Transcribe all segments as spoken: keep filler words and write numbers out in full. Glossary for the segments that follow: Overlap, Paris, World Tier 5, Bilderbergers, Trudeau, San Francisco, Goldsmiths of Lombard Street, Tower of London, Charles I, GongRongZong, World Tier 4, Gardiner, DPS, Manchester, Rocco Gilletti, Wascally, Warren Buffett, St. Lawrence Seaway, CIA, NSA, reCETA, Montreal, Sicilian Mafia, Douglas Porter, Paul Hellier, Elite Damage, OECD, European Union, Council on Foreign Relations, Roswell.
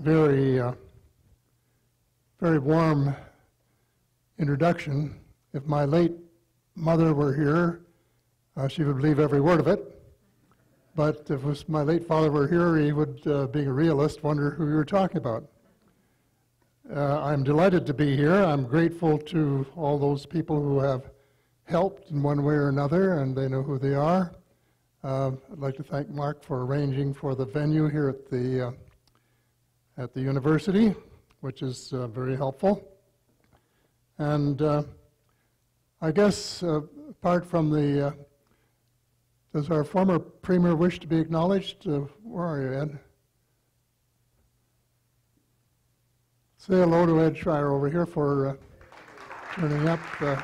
very, uh, very warm introduction. If my late mother were here, uh, she would believe every word of it. But if it was my late father were here, he would, uh, being a realist, wonder who we were talking about. Uh, I'm delighted to be here. I'm grateful to all those people who have helped in one way or another, and they know who they are. Uh, I'd like to thank Mark for arranging for the venue here at the, uh, at the university, which is uh, very helpful. And uh, I guess, uh, apart from the, uh, does our former premier wish to be acknowledged? Uh, where are you, Ed? Say hello to Ed Schreyer over here for uh, turning up. Uh,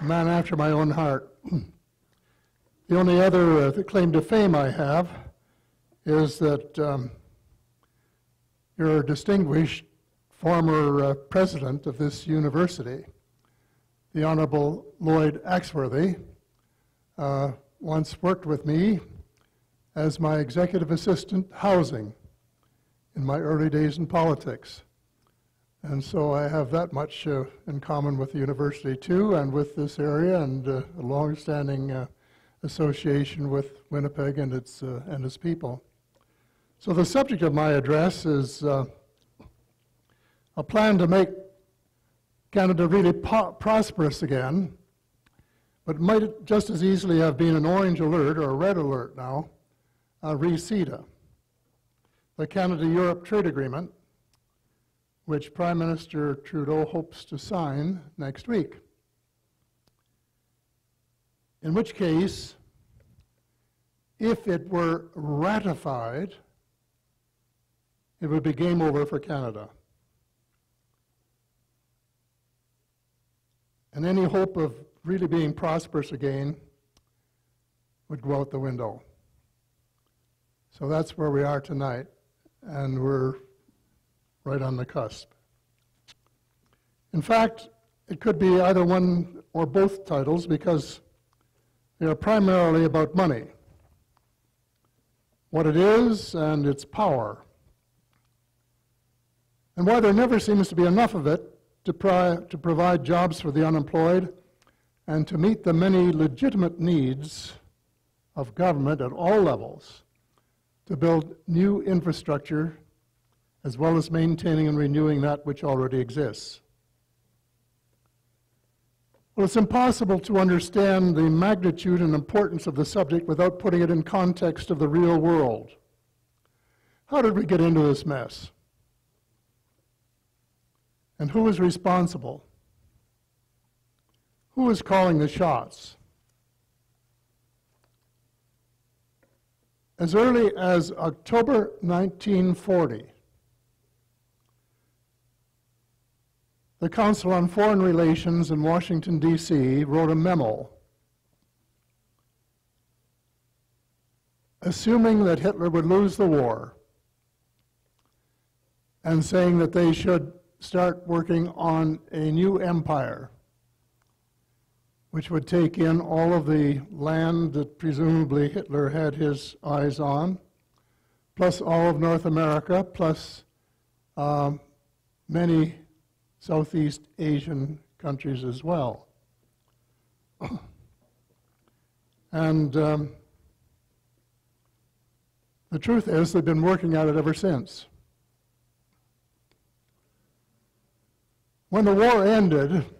a man after my own heart. The only other uh, claim to fame I have is that um, you're a distinguished former uh, president of this university, the Honorable Lloyd Axworthy, uh, once worked with me as my executive assistant housing in my early days in politics. And so I have that much uh, in common with the university too, and with this area, and uh, a long-standing uh, association with Winnipeg and its, uh, and its people. So the subject of my address is uh, a plan to make Canada really po prosperous again, but might just as easily have been an orange alert or a red alert now, uh, reCETA, the Canada-Europe Trade Agreement, which Prime Minister Trudeau hopes to sign next week. In which case, if it were ratified, it would be game over for Canada. And any hope of really being prosperous again would go out the window. So that's where we are tonight, and we're right on the cusp. In fact, it could be either one or both titles because they are primarily about money, what it is and its power, and why there never seems to be enough of it To, pri to provide jobs for the unemployed and to meet the many legitimate needs of government at all levels to build new infrastructure as well as maintaining and renewing that which already exists. Well, it's impossible to understand the magnitude and importance of the subject without putting it in context of the real world. How did we get into this mess? And who is responsible? Who is calling the shots? As early as October nineteen forty, the Council on Foreign Relations in Washington, D C wrote a memo assuming that Hitler would lose the war and saying that they should start working on a new empire, which would take in all of the land that presumably Hitler had his eyes on, plus all of North America, plus um, many Southeast Asian countries as well. And um, the truth is, they've been working at it ever since. When the war ended, there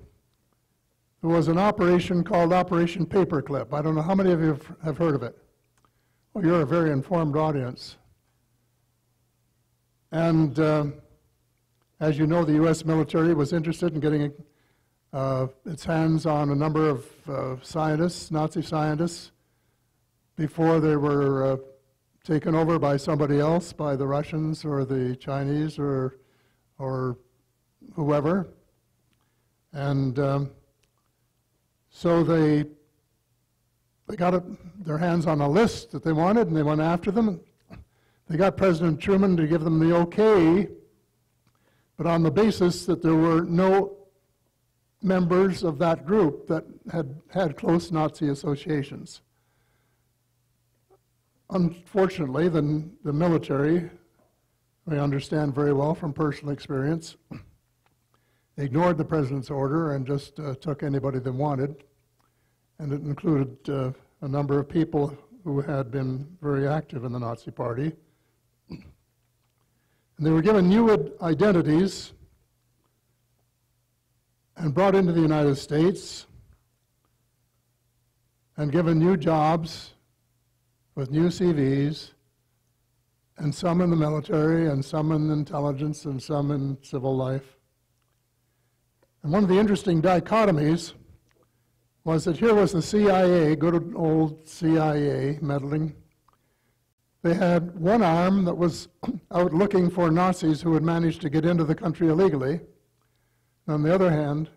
was an operation called Operation Paperclip. I don't know how many of you have heard of it. Well, you're a very informed audience. And uh, as you know, the U S military was interested in getting uh, its hands on a number of uh, scientists, Nazi scientists, before they were uh, taken over by somebody else, by the Russians or the Chinese or, or whoever. And um, so they, they got a, their hands on a list that they wanted, and they went after them. They got President Truman to give them the okay, but on the basis that there were no members of that group that had had close Nazi associations. Unfortunately, the, the military, I understand very well from personal experience, ignored the president's order and just uh, took anybody they wanted. And it included uh, a number of people who had been very active in the Nazi Party. And they were given new identities and brought into the United States and given new jobs with new C Vs, and some in the military, and some in intelligence, and some in civil life. And one of the interesting dichotomies was that here was the C I A, good old C I A meddling. They had one arm that was out looking for Nazis who had managed to get into the country illegally. And on the other hand,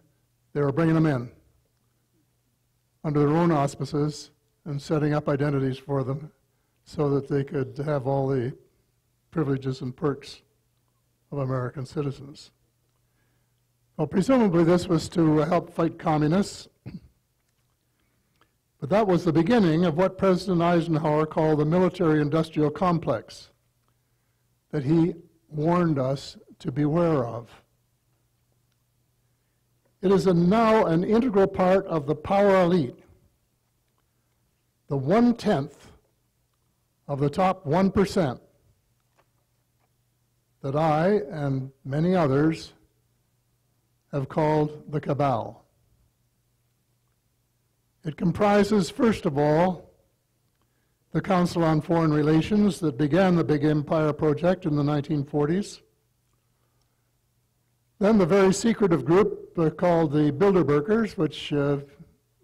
they were bringing them in under their own auspices and setting up identities for them so that they could have all the privileges and perks of American citizens. Well, presumably this was to help fight communists, but that was the beginning of what President Eisenhower called the military-industrial complex that he warned us to beware of. It is a now an integral part of the power elite, the one-tenth of the top one percent that I and many others have called the cabal. It comprises, first of all, the Council on Foreign Relations that began the Big Empire Project in the nineteen forties. Then the very secretive group uh, called the Bilderbergers, which uh,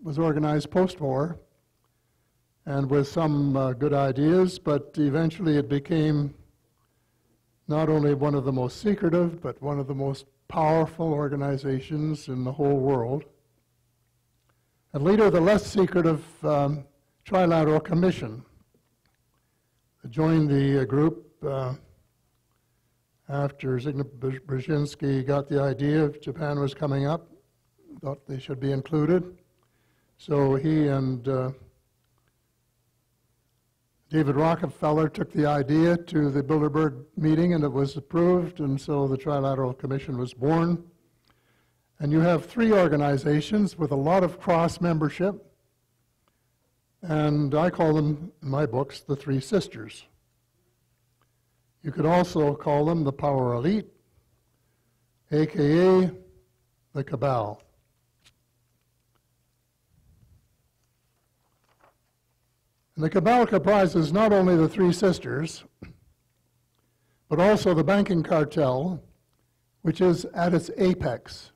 was organized post-war and with some uh, good ideas, but eventually it became not only one of the most secretive, but one of the most powerful organizations in the whole world. And later, the less secretive um, Trilateral Commission joined the uh, group uh, after Zygmunt Brzezinski got the idea of Japan was coming up, thought they should be included. So he and uh, David Rockefeller took the idea to the Bilderberg meeting, and it was approved, and so the Trilateral Commission was born. And you have three organizations with a lot of cross-membership, and I call them, in my books, the Three Sisters. You could also call them the power elite, A K A the cabal. And the cabal comprises not only the Three Sisters, but also the banking cartel, which is at its apex.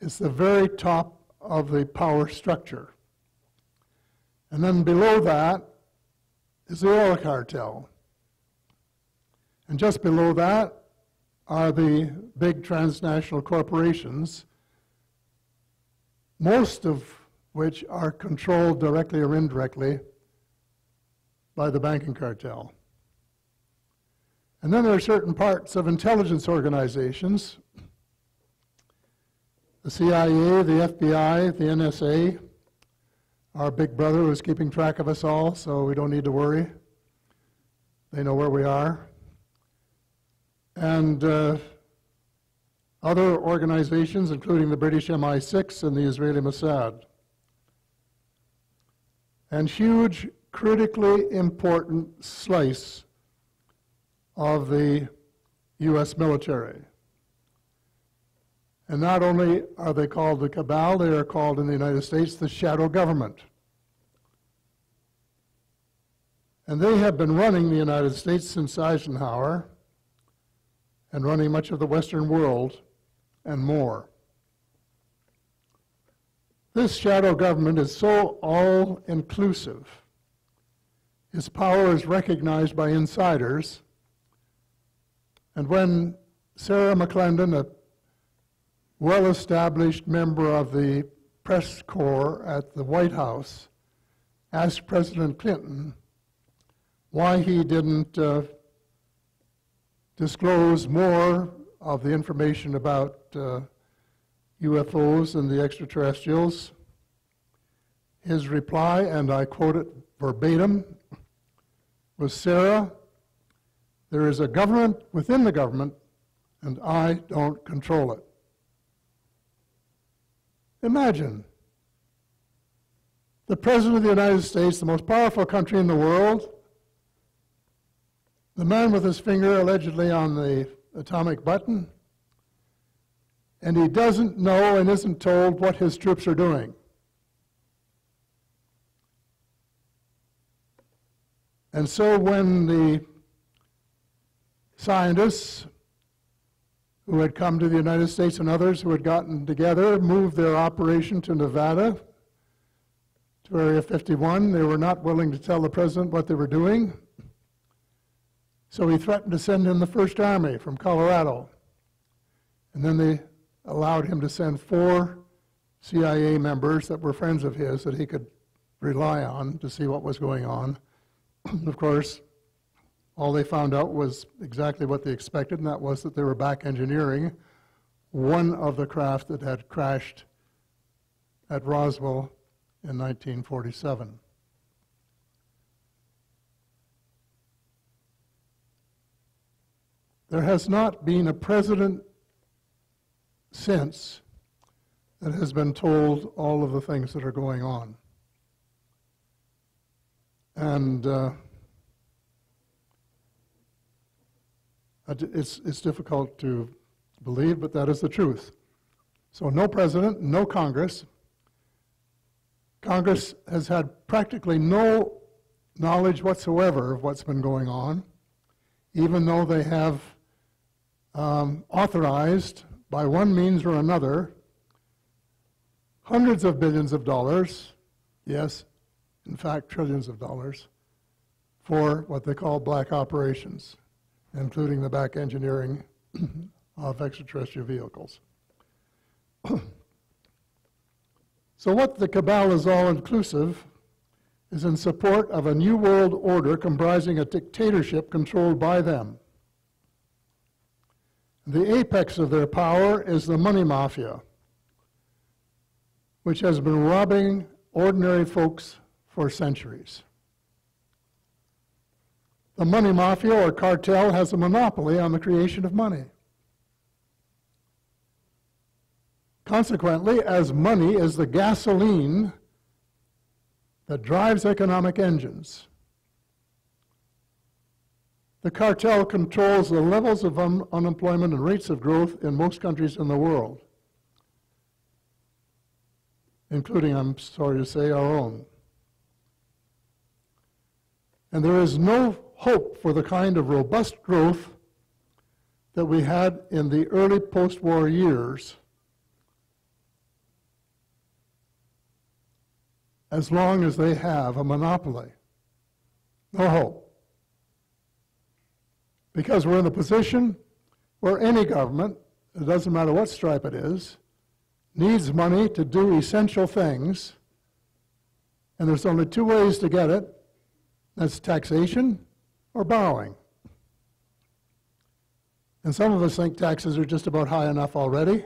It's the very top of the power structure. And then below that is the oil cartel. And just below that are the big transnational corporations, most of which are controlled directly or indirectly by the banking cartel. And then there are certain parts of intelligence organizations, the C I A, the F B I, the N S A. Our big brother was keeping track of us all, so we don't need to worry. They know where we are. And uh, other organizations, including the British M I six and the Israeli Mossad. And huge, critically important slice of the U S military. And not only are they called the cabal, they are called in the United States the shadow government. And they have been running the United States since Eisenhower, and running much of the Western world, and more. This shadow government is so all-inclusive. Its power is recognized by insiders. And when Sarah McClendon, a well-established member of the press corps at the White House, asked President Clinton why he didn't uh, disclose more of the information about uh, U F Os and the extraterrestrials. His reply, and I quote it verbatim, was Sarah, there is a government within the government, and I don't control it. Imagine the President of the United States, the most powerful country in the world, the man with his finger allegedly on the atomic button, and he doesn't know and isn't told what his troops are doing. And so when the scientists who had come to the United States and others who had gotten together moved their operation to Nevada, to Area fifty-one, they were not willing to tell the President what they were doing. So he threatened to send in the First Army from Colorado. And then they allowed him to send four C I A members that were friends of his that he could rely on to see what was going on. Of course, all they found out was exactly what they expected, and that was that they were back engineering one of the craft that had crashed at Roswell in nineteen forty-seven. There has not been a president since that has been told all of the things that are going on. And uh, it's, it's difficult to believe, but that is the truth. So no president, no Congress. Congress has had practically no knowledge whatsoever of what's been going on, even though they have um, authorized, by one means or another, hundreds of billions of dollars, yes, in fact, trillions of dollars, for what they call black operations, including the back engineering of extraterrestrial vehicles. So what the cabal is all-inclusive is in support of a new world order comprising a dictatorship controlled by them. The apex of their power is the money mafia, which has been robbing ordinary folks for centuries. The money mafia or cartel has a monopoly on the creation of money. Consequently, as money is the gasoline that drives economic engines, the cartel controls the levels of un unemployment and rates of growth in most countries in the world, including, I'm sorry to say, our own. And there is no hope for the kind of robust growth that we had in the early post-war years as long as they have a monopoly. No hope. Because we're in the position where any government, it doesn't matter what stripe it is, needs money to do essential things, and there's only two ways to get it. That's taxation or borrowing. And some of us think taxes are just about high enough already.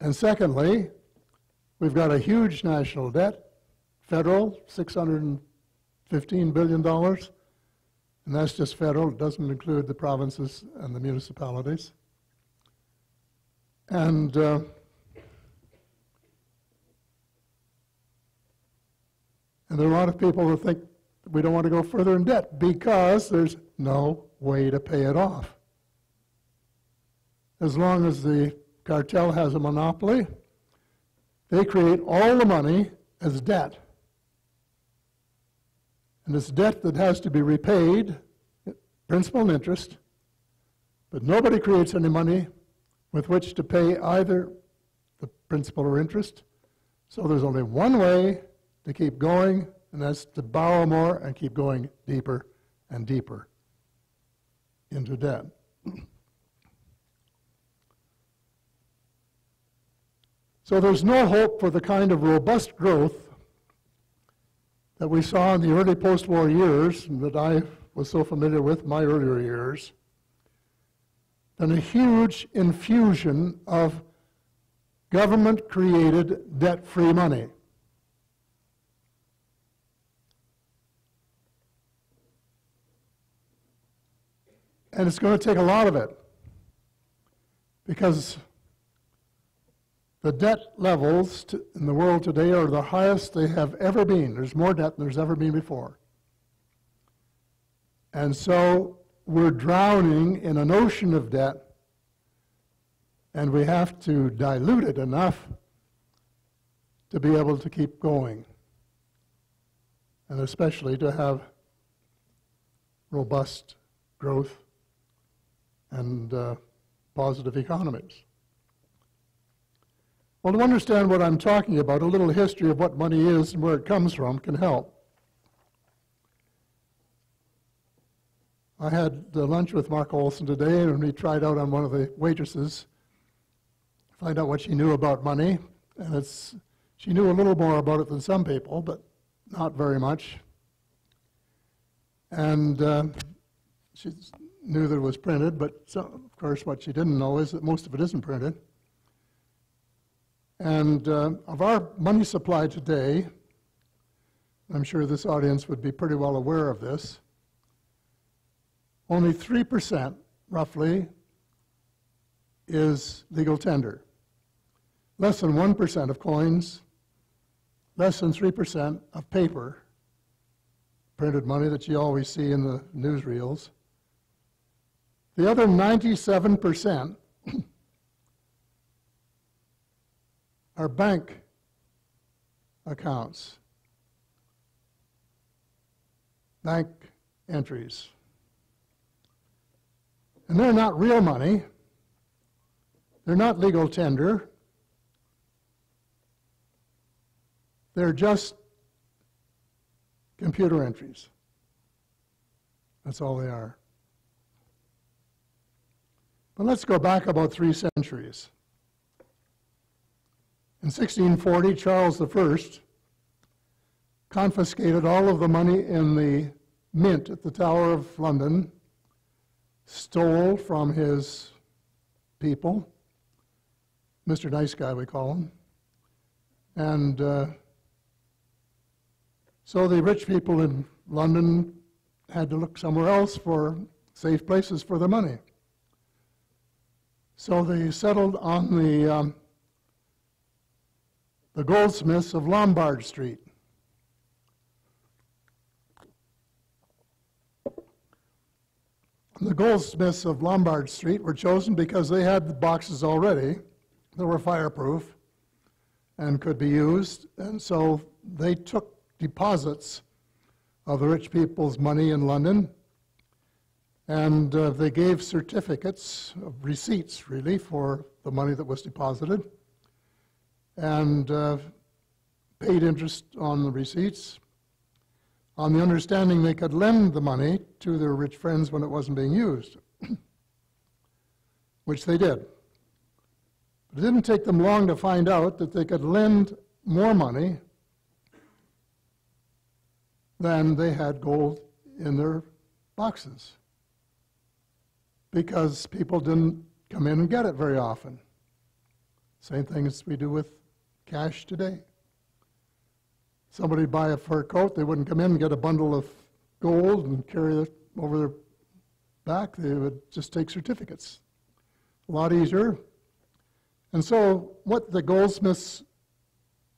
And secondly, we've got a huge national debt, federal, six hundred fifteen billion dollars. And that's just federal. It doesn't include the provinces and the municipalities. And uh, And there are a lot of people who think we don't want to go further in debt because there's no way to pay it off. As long as the cartel has a monopoly, they create all the money as debt. And it's debt that has to be repaid, principal and interest, but nobody creates any money with which to pay either the principal or interest. So there's only one way to keep going, and that's to borrow more and keep going deeper and deeper into debt. So there's no hope for the kind of robust growth that we saw in the early post-war years, and that I was so familiar with my earlier years, than a huge infusion of government-created debt-free money. And it's going to take a lot of it, because the debt levels to, in the world today are the highest they have ever been. There's more debt than there's ever been before. And so we're drowning in an ocean of debt, and we have to dilute it enough to be able to keep going, and especially to have robust growth and uh, positive economies. Well, to understand what I'm talking about, a little history of what money is and where it comes from can help. I had uh, lunch with Mark Olson today, and we tried out on one of the waitresses, find out what she knew about money, and it's, she knew a little more about it than some people, but not very much. And uh, she knew that it was printed, but so, of course what she didn't know is that most of it isn't printed. And uh, of our money supply today, I'm sure this audience would be pretty well aware of this, only three percent, roughly, is legal tender. Less than one percent of coins, less than three percent of paper, printed money that you always see in the newsreels. The other ninety-seven percent are bank accounts, bank entries. And they're not real money. They're not legal tender. They're just computer entries. That's all they are. But let's go back about three centuries. In sixteen forty, Charles the First confiscated all of the money in the mint at the Tower of London, stole from his people, Mister Nice Guy we call him, and uh, so the rich people in London had to look somewhere else for safe places for their money. So they settled on the, um, the Goldsmiths of Lombard Street. The Goldsmiths of Lombard Street were chosen because they had the boxes already that were fireproof and could be used, and so they took deposits of the rich people's money in London, and uh, they gave certificates, uh, receipts really, for the money that was deposited, and uh, paid interest on the receipts on the understanding they could lend the money to their rich friends when it wasn't being used, which they did. But it didn't take them long to find out that they could lend more money than they had gold in their boxes, because people didn't come in and get it very often. Same thing as we do with cash today. Somebody buy a fur coat, they wouldn't come in and get a bundle of gold and carry it over their back. They would just take certificates. A lot easier. And so what the Goldsmiths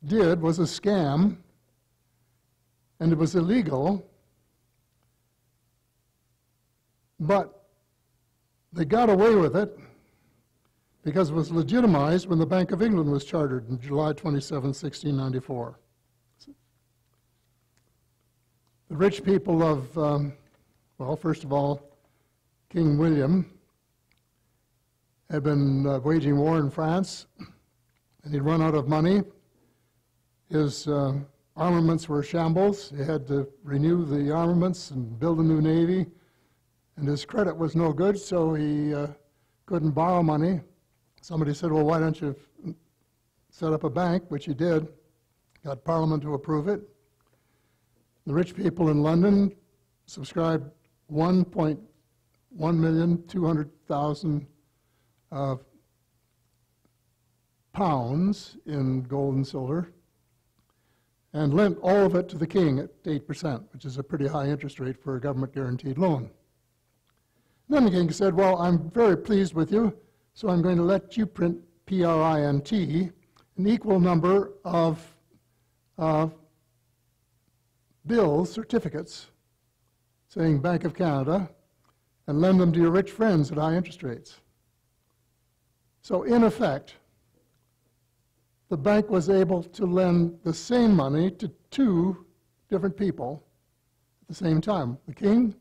did was a scam, and it was illegal, but they got away with it because it was legitimized when the Bank of England was chartered on July twenty-seventh, sixteen ninety-four. The rich people of, um, well, first of all, King William had been uh, waging war in France, and he'd run out of money. His uh, armaments were shambles. He had to renew the armaments and build a new navy, and his credit was no good, so he uh, couldn't borrow money. Somebody said, well, why don't you set up a bank, which he did, got Parliament to approve it. The rich people in London subscribed one point one million two hundred thousand uh, pounds in gold and silver, and lent all of it to the king at eight percent, which is a pretty high interest rate for a government guaranteed loan. Lindeking said, well, I'm very pleased with you, so I'm going to let you print P R I N T, an equal number of uh, bill certificates saying Bank of Canada, and lend them to your rich friends at high interest rates. So in effect, the bank was able to lend the same money to two different people at the same time, the king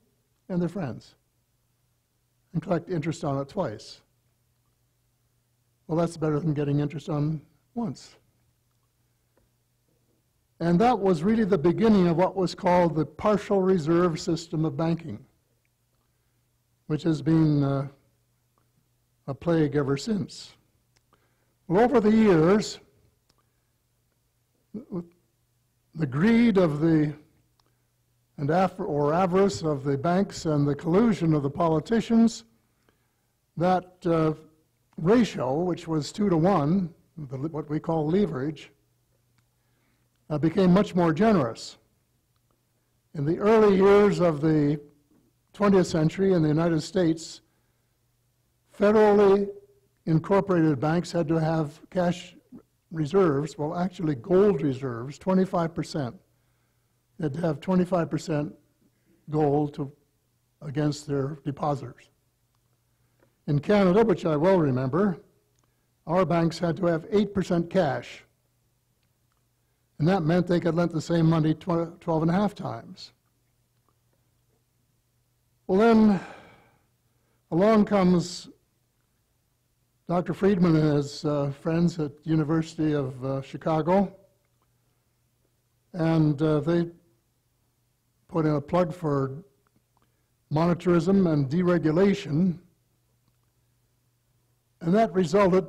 and their friends, and collect interest on it twice. Well, that's better than getting interest on once. And that was really the beginning of what was called the partial reserve system of banking, which has been uh, a plague ever since. Well, over the years, the greed of the, and after, or avarice of the banks and the collusion of the politicians, that uh, ratio, which was two to one, the, what we call leverage, Uh, became much more generous. In the early years of the twentieth century in the United States, federally incorporated banks had to have cash reserves, well actually gold reserves, twenty-five percent. They had to have twenty-five percent gold to, against their depositors. In Canada, which I well remember, our banks had to have eight percent cash. And that meant they could lend the same money twelve and a half times. Well, then along comes Doctor Friedman and his uh, friends at University of uh, Chicago, and uh, they put in a plug for monetarism and deregulation, and that resulted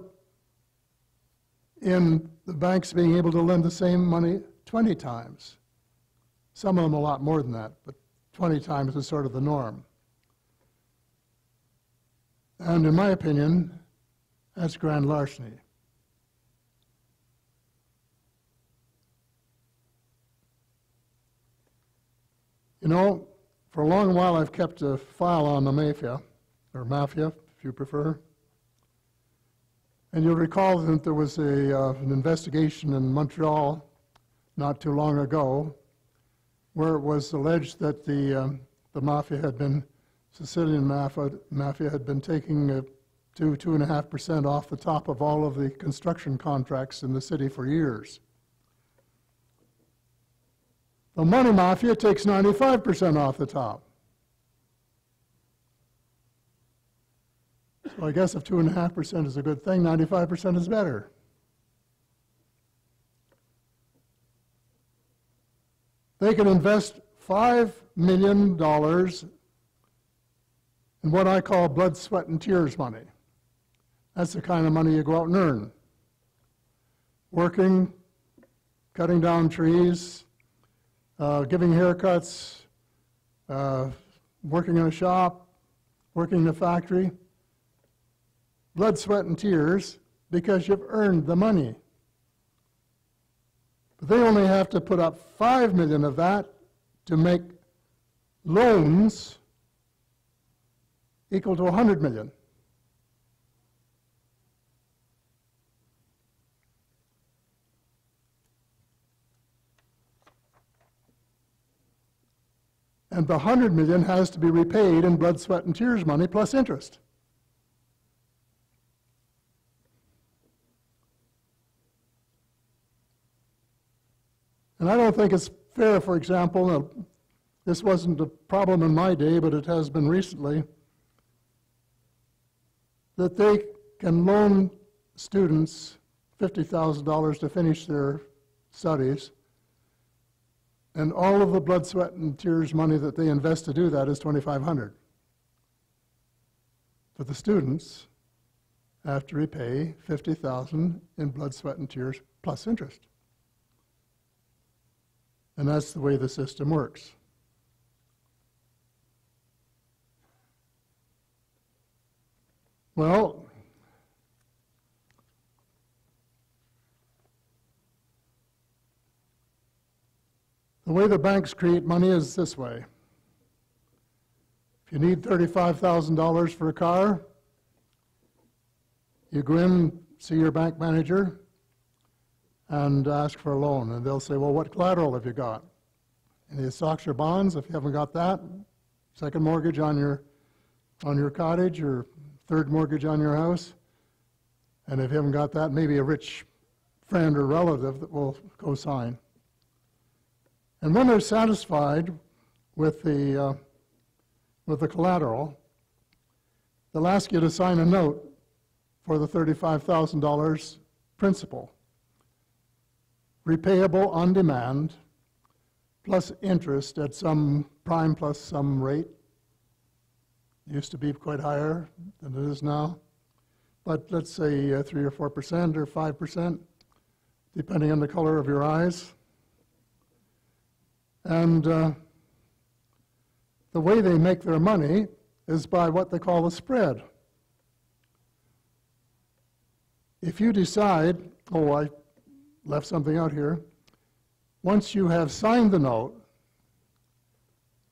in the banks being able to lend the same money twenty times. Some of them a lot more than that, but twenty times is sort of the norm. And in my opinion, that's grand larceny. You know, for a long while I've kept a file on the mafia, or mafia, if you prefer. And you'll recall that there was a, uh, an investigation in Montreal not too long ago where it was alleged that the, um, the mafia had been, Sicilian mafia, mafia had been taking uh, two, two and a half percent off the top of all of the construction contracts in the city for years. The money mafia takes ninety-five percent off the top. So I guess if two and a half percent is a good thing, ninety-five percent is better. They can invest five million dollars in what I call blood, sweat, and tears money. That's the kind of money you go out and earn. Working, cutting down trees, uh, giving haircuts, uh, working in a shop, working in a factory. Blood, sweat, and tears, because you've earned the money. But they only have to put up five million of that to make loans equal to a hundred million. And the hundred million has to be repaid in blood, sweat, and tears money plus interest. And I don't think it's fair, for example, uh, this wasn't a problem in my day, but it has been recently, that they can loan students fifty thousand dollars to finish their studies, and all of the blood, sweat, and tears money that they invest to do that is twenty-five hundred dollars. But the students have to repay fifty thousand dollars in blood, sweat, and tears plus interest. And that's the way the system works. Well, the way the banks create money is this way. If If you need thirty-five thousand dollars for a car, you go in, see your bank manager, and ask for a loan. And they'll say, well, what collateral have you got? Any stocks or bonds? If you haven't got that, second mortgage on your, on your cottage, or third mortgage on your house. And if you haven't got that, maybe a rich friend or relative that will co-sign. And when they're satisfied with the, uh, with the collateral, they'll ask you to sign a note for the thirty-five thousand dollars principal, repayable on demand, plus interest at some prime plus some rate. It used to be quite higher than it is now, but let's say uh, three or four percent or five percent, depending on the color of your eyes. And uh, the way they make their money is by what they call a spread. If you decide, oh, I left something out here, once you have signed the note,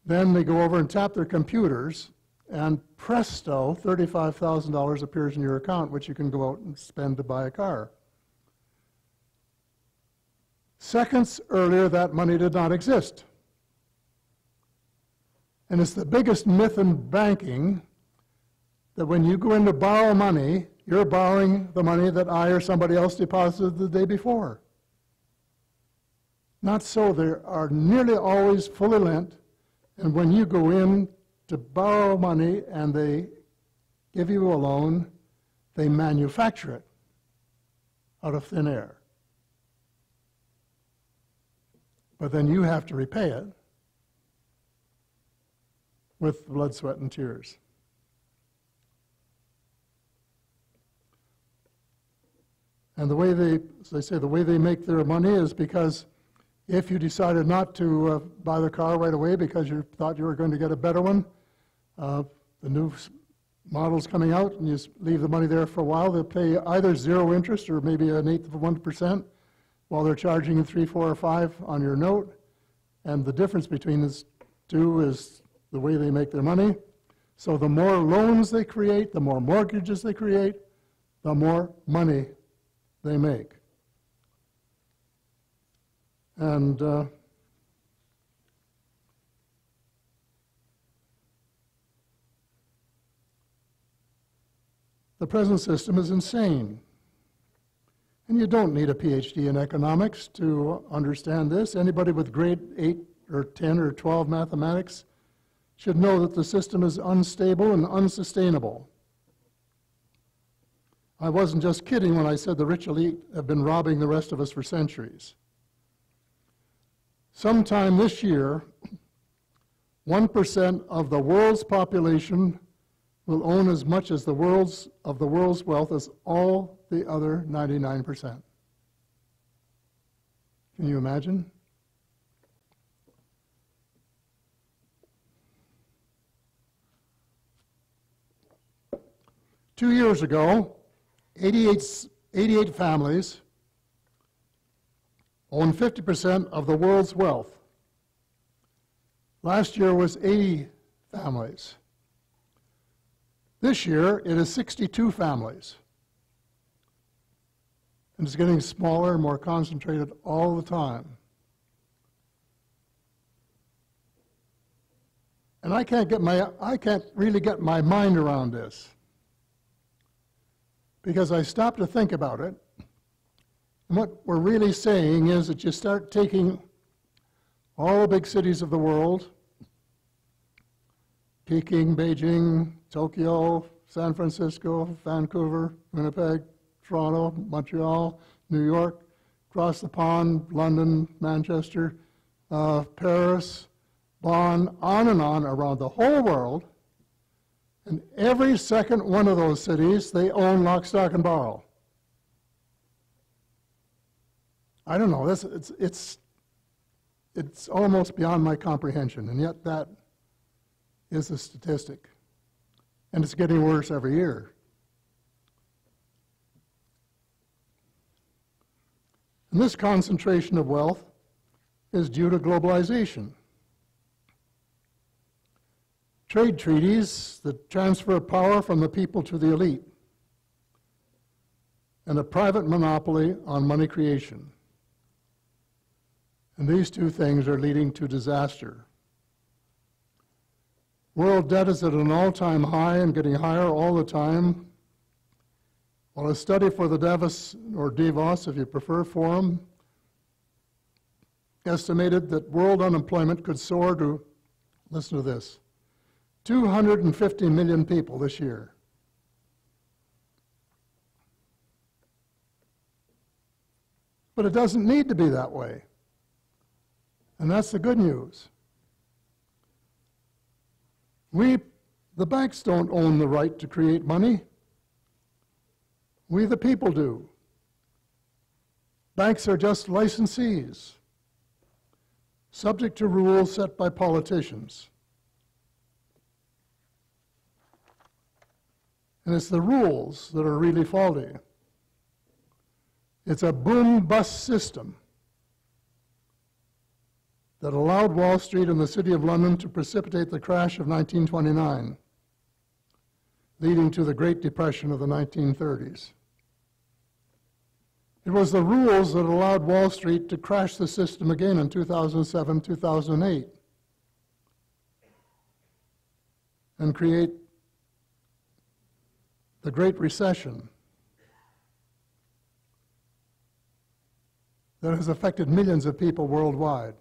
then they go over and tap their computers, and presto, thirty-five thousand dollars appears in your account, which you can go out and spend to buy a car. Seconds earlier, that money did not exist. And it's the biggest myth in banking that when you go in to borrow money, you're borrowing the money that I or somebody else deposited the day before. Not so. They are nearly always fully lent, and when you go in to borrow money and they give you a loan, they manufacture it out of thin air. But then you have to repay it with blood, sweat, and tears. And the way they, as I say, the way they make their money is because if you decided not to uh, buy the car right away because you thought you were going to get a better one, uh, the new model's coming out, and you leave the money there for a while, they'll pay either zero interest or maybe an eighth of one percent while they're charging you three, four, or five on your note. And the difference between these two is the way they make their money. So the more loans they create, the more mortgages they create, the more money they make. And uh, the present system is insane. And you don't need a PhD in economics to understand this. Anybody with grade eight or ten or twelve mathematics should know that the system is unstable and unsustainable. I wasn't just kidding when I said the rich elite have been robbing the rest of us for centuries. Sometime this year, one percent of the world's population will own as much as the world's, of the world's wealth as all the other ninety-nine percent. Can you imagine? Two years ago, eighty-eight, eighty-eight families own fifty percent of the world's wealth. Last year was eighty families. This year it is sixty-two families. And it's getting smaller and more concentrated all the time. And I can't get my, I can't really get my mind around this, because I stopped to think about it. And what we're really saying is that you start taking all the big cities of the world, Peking, Beijing, Tokyo, San Francisco, Vancouver, Winnipeg, Toronto, Montreal, New York, across the pond, London, Manchester, uh, Paris, Bonn, on and on around the whole world. And every second one of those cities, they own lock, stock, and barrel. I don't know, this, it's, it's, it's almost beyond my comprehension, and yet that is a statistic. And it's getting worse every year. And this concentration of wealth is due to globalization. trade treaties that transfer power from the people to the elite, and a private monopoly on money creation. And these two things are leading to disaster. World debt is at an all-time high and getting higher all the time. While a study for the Davos, or Davos if you prefer, forum estimated that world unemployment could soar to, listen to this, two hundred fifty million people this year. But it doesn't need to be that way. And that's the good news. We, the banks, don't own the right to create money. We, the people, do. Banks are just licensees, subject to rules set by politicians. And it's the rules that are really faulty. It's a boom-bust system that allowed Wall Street and the City of London to precipitate the crash of nineteen twenty-nine, leading to the Great Depression of the nineteen thirties. It was the rules that allowed Wall Street to crash the system again in two thousand seven, two thousand eight, and create the Great Recession that has affected millions of people worldwide.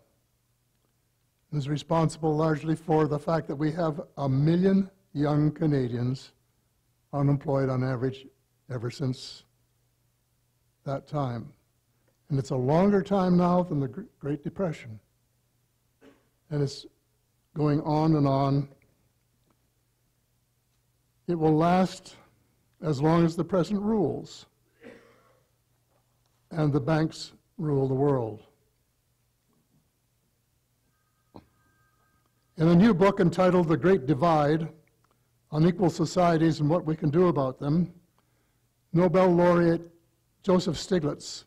Is responsible largely for the fact that we have a million young Canadians unemployed on average ever since that time. And it's a longer time now than the Great Depression. And it's going on and on. It will last as long as the present rules and the banks rule the world. In a new book entitled The Great Divide, Unequal Societies and What We Can Do About Them, Nobel laureate Joseph Stiglitz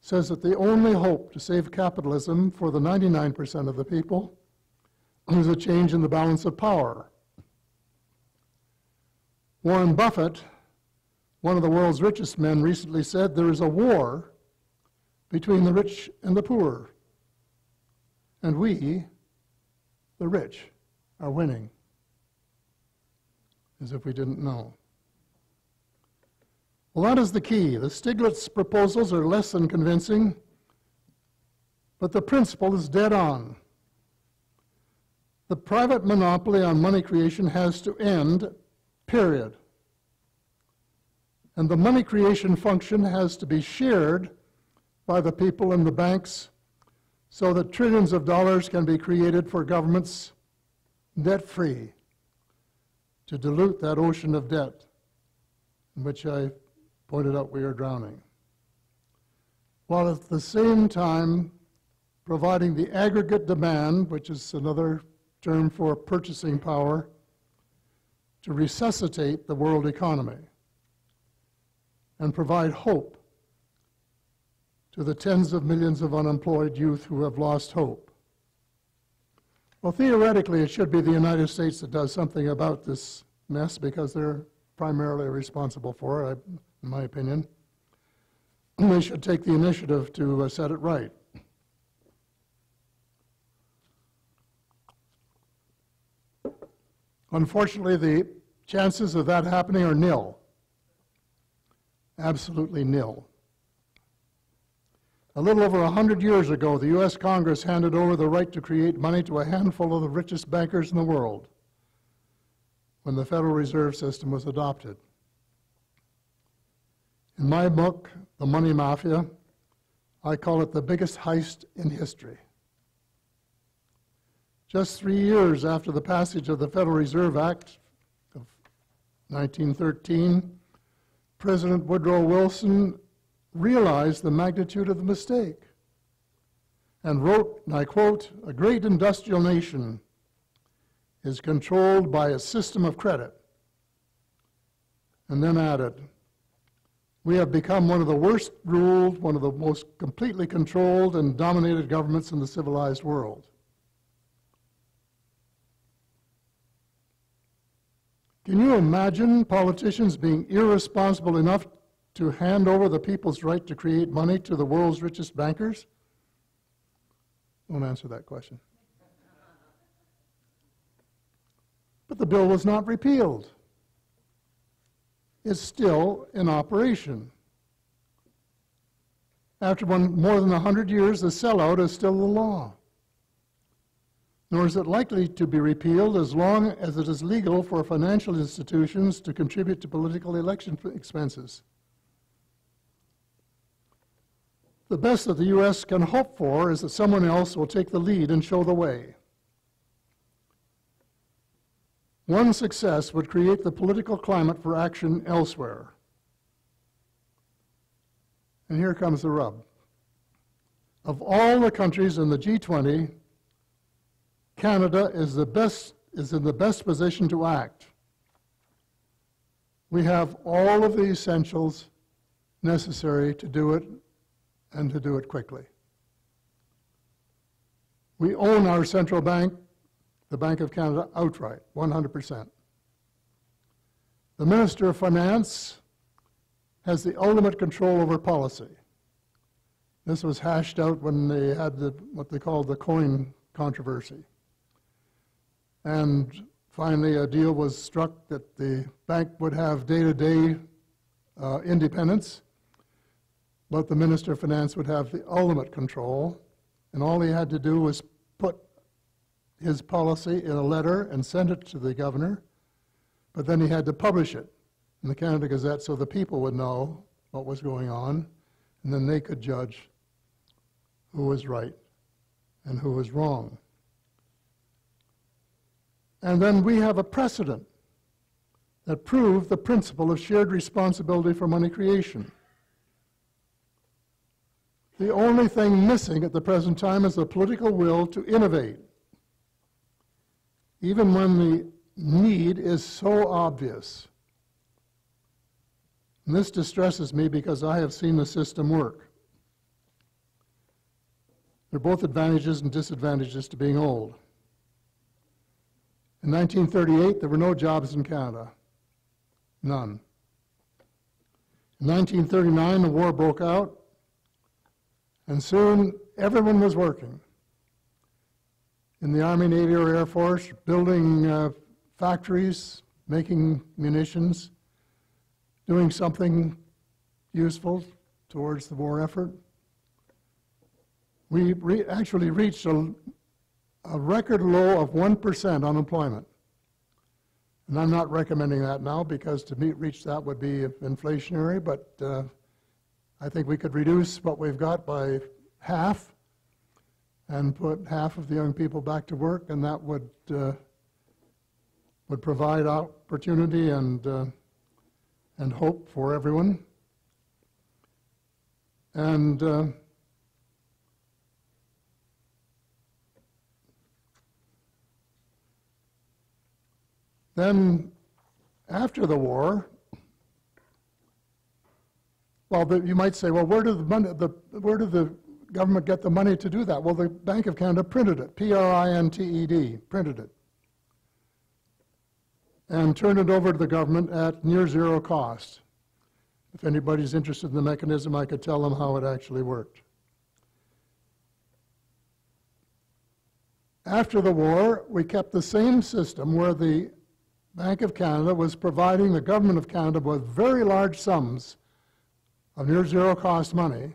says that the only hope to save capitalism for the ninety-nine percent of the people is a change in the balance of power. Warren Buffett, one of the world's richest men, recently said there is a war between the rich and the poor, and we, the rich, are winning, as if we didn't know. Well, that is the key. The Stiglitz proposals are less than convincing, but the principle is dead on. The private monopoly on money creation has to end, period. And the money creation function has to be shared by the people and the banks, so that trillions of dollars can be created for governments debt-free to dilute that ocean of debt in which I pointed out we are drowning, while at the same time providing the aggregate demand, which is another term for purchasing power, to resuscitate the world economy and provide hope to the tens of millions of unemployed youth who have lost hope. Well, theoretically, it should be the United States that does something about this mess because they're primarily responsible for it, in my opinion. They should take the initiative to uh, set it right. Unfortunately, the chances of that happening are nil, absolutely nil. A little over one hundred years ago, the U S Congress handed over the right to create money to a handful of the richest bankers in the world when the Federal Reserve System was adopted. In my book, The Money Mafia, I call it the biggest heist in history. Just three years after the passage of the Federal Reserve Act of nineteen thirteen, President Woodrow Wilson realized the magnitude of the mistake and wrote, and I quote, "A great industrial nation is controlled by a system of credit," and then added, "We have become one of the worst ruled, one of the most completely controlled and dominated governments in the civilized world." Can you imagine politicians being irresponsible enough to hand over the people's right to create money to the world's richest bankers? Won't answer that question. But the bill was not repealed. It's still in operation. After one, more than one hundred years, the sellout is still the law. Nor is it likely to be repealed as long as it is legal for financial institutions to contribute to political election expenses. The best that the U S can hope for is that someone else will take the lead and show the way. One success would create the political climate for action elsewhere. And here comes the rub. Of all the countries in the G twenty, Canada is the best, is in the best position to act. We have all of the essentials necessary to do it, and to do it quickly. We own our central bank, the Bank of Canada, outright, one hundred percent. The Minister of Finance has the ultimate control over policy. This was hashed out when they had the, what they called the coin controversy. And finally, a deal was struck that the bank would have day-to-day uh, independence, but the Minister of Finance would have the ultimate control, and all he had to do was put his policy in a letter and send it to the governor, but then he had to publish it in the Canada Gazette so the people would know what was going on, and then they could judge who was right and who was wrong. And then we have a precedent that proved the principle of shared responsibility for money creation. The only thing missing at the present time is the political will to innovate, even when the need is so obvious. And this distresses me because I have seen the system work. There are both advantages and disadvantages to being old. In nineteen thirty-eight, there were no jobs in Canada, none. In nineteen thirty-nine, the war broke out, and soon everyone was working. In the Army, Navy, or Air Force, building uh, factories, making munitions, doing something useful towards the war effort. We re actually reached a, a record low of one percent unemployment. And I'm not recommending that now because to meet, reach that would be inflationary, but uh, I think we could reduce what we've got by half and put half of the young people back to work, and that would, uh, would provide opportunity and, uh, and hope for everyone. And uh, then after the war, well, the, you might say, well, where did the, money, the, where did the government get the money to do that? Well, the Bank of Canada printed it, P R I N T E D, printed it, and turned it over to the government at near zero cost. If anybody's interested in the mechanism, I could tell them how it actually worked. After the war, we kept the same system where the Bank of Canada was providing the government of Canada with very large sums of near zero cost money,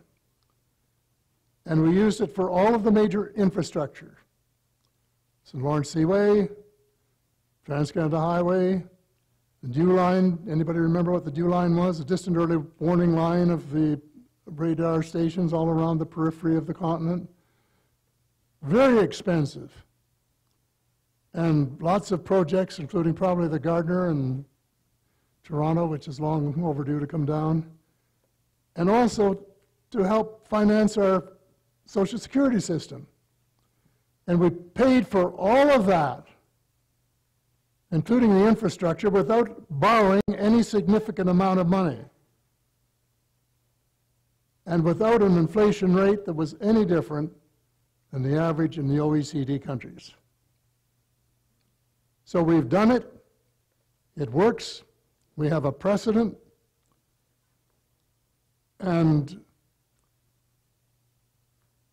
and we used it for all of the major infrastructure. Saint Lawrence Seaway, Trans-Canada Highway, the Dew line. Anybody remember what the Dew line was? A distant early warning line of the radar stations all around the periphery of the continent. Very expensive. And lots of projects, including probably the Gardiner and Toronto, which is long overdue to come down. And also to help finance our Social Security system. And we paid for all of that, including the infrastructure, without borrowing any significant amount of money. And without an inflation rate that was any different than the average in the O E C D countries. So we've done it, It works. We have a precedent. And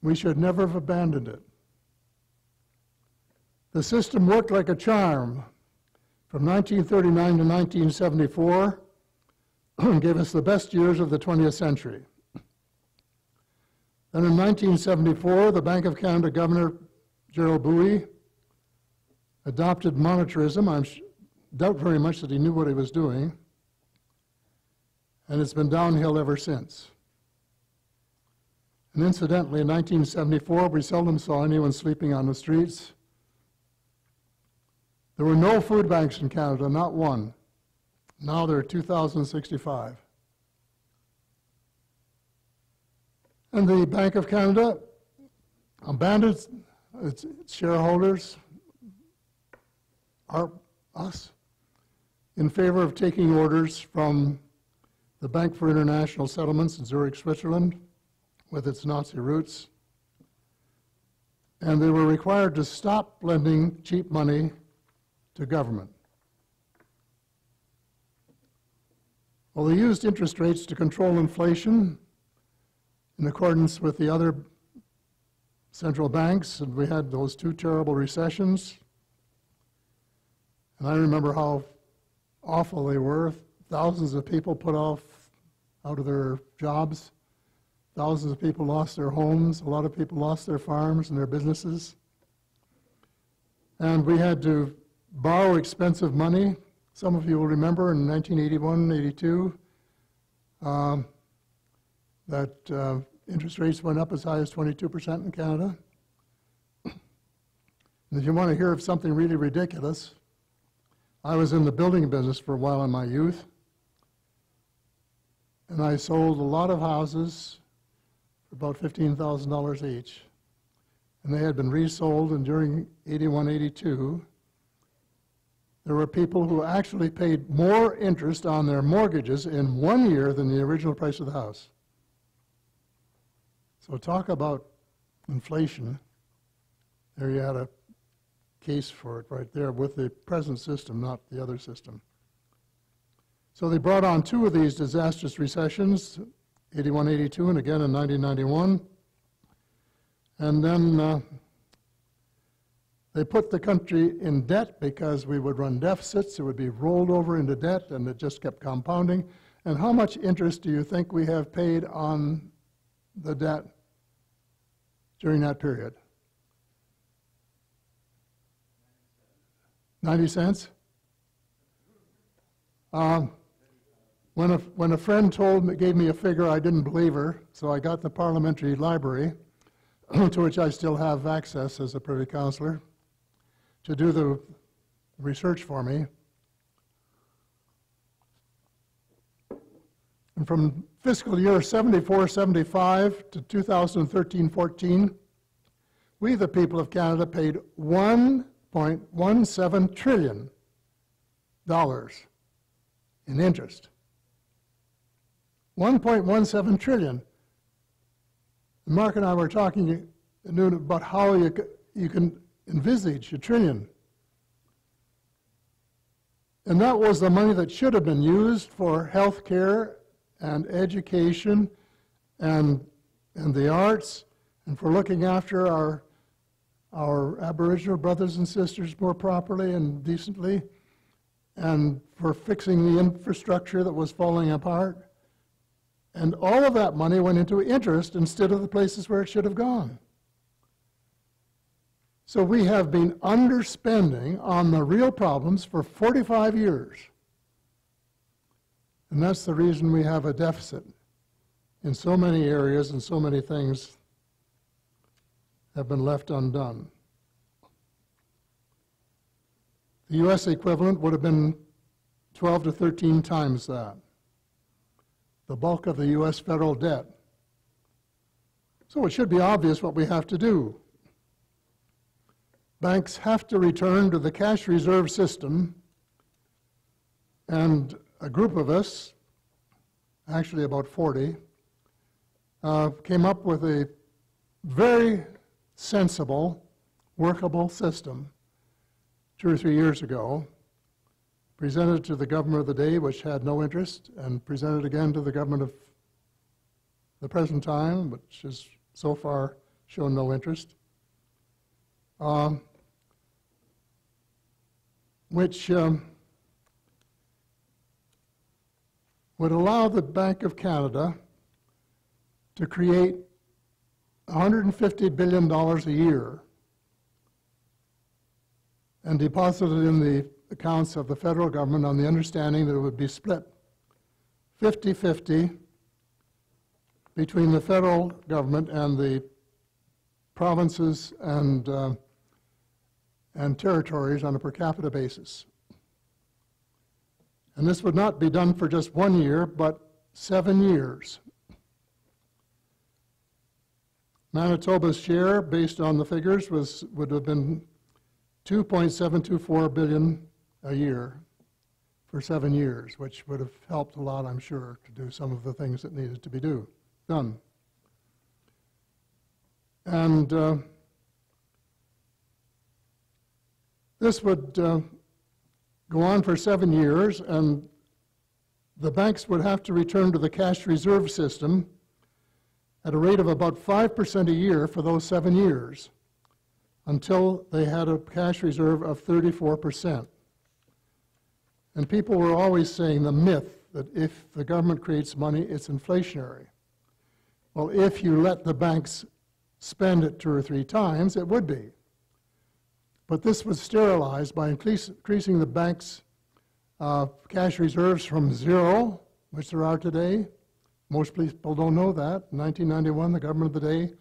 we should never have abandoned it. The system worked like a charm from nineteen thirty-nine to nineteen seventy-four and gave us the best years of the twentieth century. Then in nineteen seventy-four, the Bank of Canada Governor Gerald Bouy adopted monetarism. I doubt very much that he knew what he was doing. And it's been downhill ever since. And incidentally, in nineteen seventy-four, we seldom saw anyone sleeping on the streets. There were no food banks in Canada, not one. Now there are two thousand sixty-five. And the Bank of Canada abandoned its shareholders, our, us, in favor of taking orders from the Bank for International Settlements in Zurich, Switzerland, with its Nazi roots. And they were required to stop lending cheap money to government. Well, they used interest rates to control inflation in accordance with the other central banks, and we had those two terrible recessions. And I remember how awful they were. Thousands of people put off out of their jobs. Thousands of people lost their homes. A lot of people lost their farms and their businesses. And we had to borrow expensive money. Some of you will remember in nineteen eighty-one, eighty-two, um, that uh, interest rates went up as high as twenty-two percent in Canada. And if you want to hear of something really ridiculous, I was in the building business for a while in my youth, and I sold a lot of houses for about fifteen thousand dollars each, and they had been resold, and during eighty-one, eighty-two, there were people who actually paid more interest on their mortgages in one year than the original price of the house. So talk about inflation. There you had a case for it right there with the present system, not the other system. So they brought on two of these disastrous recessions, eighty-one, eighty-two, and again in nineteen ninety-one. And then uh, they put the country in debt because we would run deficits. It would be rolled over into debt, and it just kept compounding. And how much interest do you think we have paid on the debt during that period? ninety cents? Um, when, a, when a friend told me, gave me a figure, I didn't believe her, so I got the parliamentary library, to which I still have access as a privy councillor, to do the research for me. And from fiscal year seventy-four, seventy-five to two thousand thirteen, fourteen, we, the people of Canada, paid one point one seven trillion dollars in interest. one point one seven trillion dollars. Mark and I were talking about how you, you can envisage a trillion. And that was the money that should have been used for health care and education and, and the arts, and for looking after our our Aboriginal brothers and sisters more properly and decently, and for fixing the infrastructure that was falling apart. And all of that money went into interest instead of the places where it should have gone. So we have been underspending on the real problems for forty-five years. And that's the reason we have a deficit in so many areas, and so many things have been left undone. The U S equivalent would have been twelve to thirteen times that, the bulk of the U S federal debt. So it should be obvious what we have to do. Banks have to return to the cash reserve system, and a group of us, actually about forty, uh, came up with a very sensible, workable system two or three years ago, presented to the government of the day, which had no interest, and presented again to the government of the present time, which has so far shown no interest, um, which um, would allow the Bank of Canada to create one hundred fifty billion dollars a year and deposit it in the accounts of the federal government on the understanding that it would be split fifty fifty between the federal government and the provinces and, uh, and territories on a per capita basis. And this would not be done for just one year, but seven years. Manitoba's share, based on the figures, was, would have been two point seven two four billion dollars a year for seven years, which would have helped a lot, I'm sure, to do some of the things that needed to be do, done. And uh, this would uh, go on for seven years, and the banks would have to return to the cash reserve system at a rate of about five percent a year for those seven years until they had a cash reserve of thirty-four percent. And people were always saying the myth that if the government creates money, it's inflationary. Well, if you let the banks spend it two or three times, it would be. But this was sterilized by increase, increasing the bank's uh, cash reserves from zero, which there are today. Most people don't know that. In nineteen ninety-one, the government of the day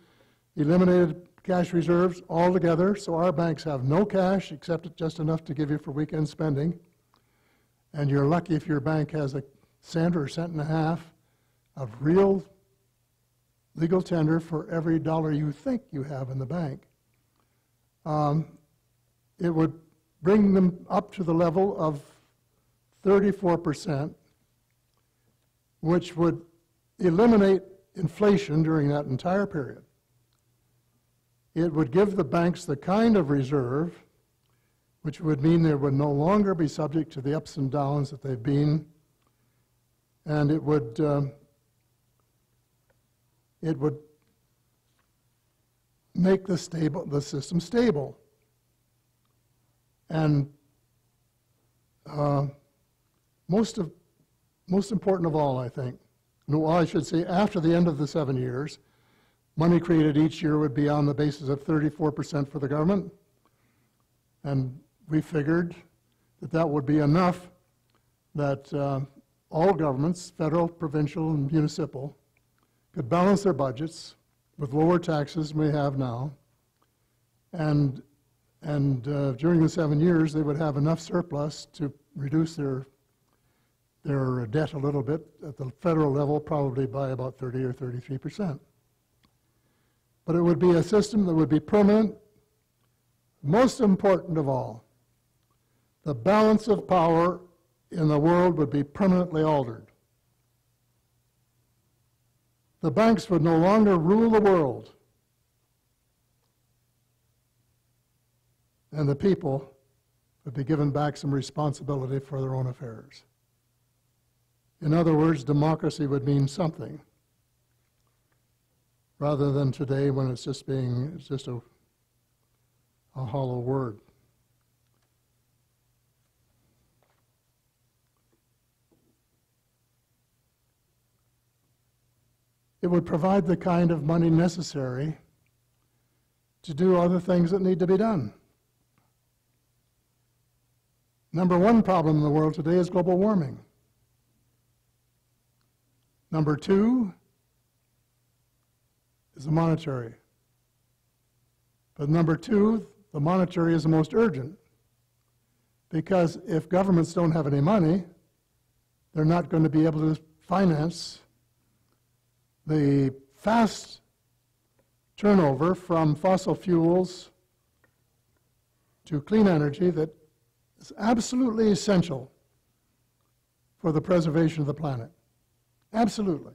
eliminated cash reserves altogether, so our banks have no cash except just enough to give you for weekend spending. And you're lucky if your bank has a cent or a cent and a half of real legal tender for every dollar you think you have in the bank. Um, it would bring them up to the level of thirty-four percent, which would eliminate inflation during that entire period. It would give the banks the kind of reserve which would mean they would no longer be subject to the ups and downs that they've been, and it would um, it would make the stable the system stable. And uh, most of most important of all, I think, no, I should say after the end of the seven years, money created each year would be on the basis of thirty-four percent for the government. And we figured that that would be enough that uh, all governments, federal, provincial, and municipal, could balance their budgets with lower taxes than we have now. And, and uh, during the seven years, they would have enough surplus to reduce their their debt a little bit at the federal level, probably by about thirty or thirty-three percent. But it would be a system that would be permanent. Most important of all, the balance of power in the world would be permanently altered. The banks would no longer rule the world, and the people would be given back some responsibility for their own affairs. In other words, democracy would mean something, rather than today when it's just being, it's just a, a hollow word. It would provide the kind of money necessary to do other things that need to be done. Number one problem in the world today is global warming. Number two is the monetary. But number two, the monetary is the most urgent, because if governments don't have any money, they're not going to be able to finance the fast turnover from fossil fuels to clean energy that is absolutely essential for the preservation of the planet. Absolutely.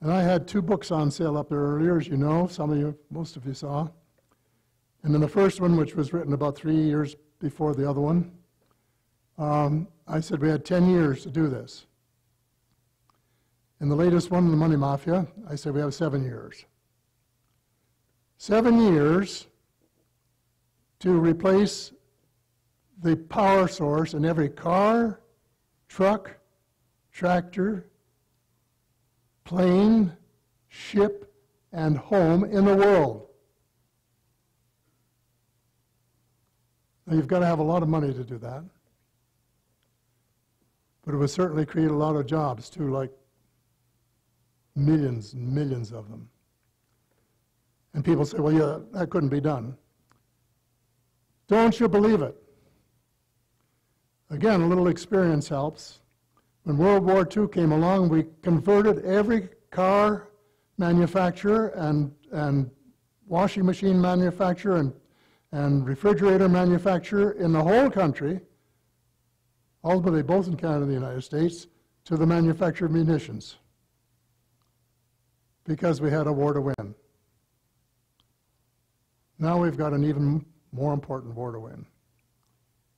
And I had two books on sale up there earlier, as you know, some of you, most of you saw. And then the first one, which was written about three years before the other one, Um, I said we had ten years to do this. In the latest one, the money mafia, I said we have seven years. Seven years to replace the power source in every car, truck, tractor, plane, ship, and home in the world. Now, you've got to have a lot of money to do that. But it would certainly create a lot of jobs, too, like millions and millions of them. And people say, well, yeah, that couldn't be done. Don't you believe it? Again, a little experience helps. When World War Two came along, we converted every car manufacturer and, and washing machine manufacturer and, and refrigerator manufacturer in the whole country, ultimately both in Canada and the United States, to the manufacture of munitions, because we had a war to win. Now we've got an even more important war to win.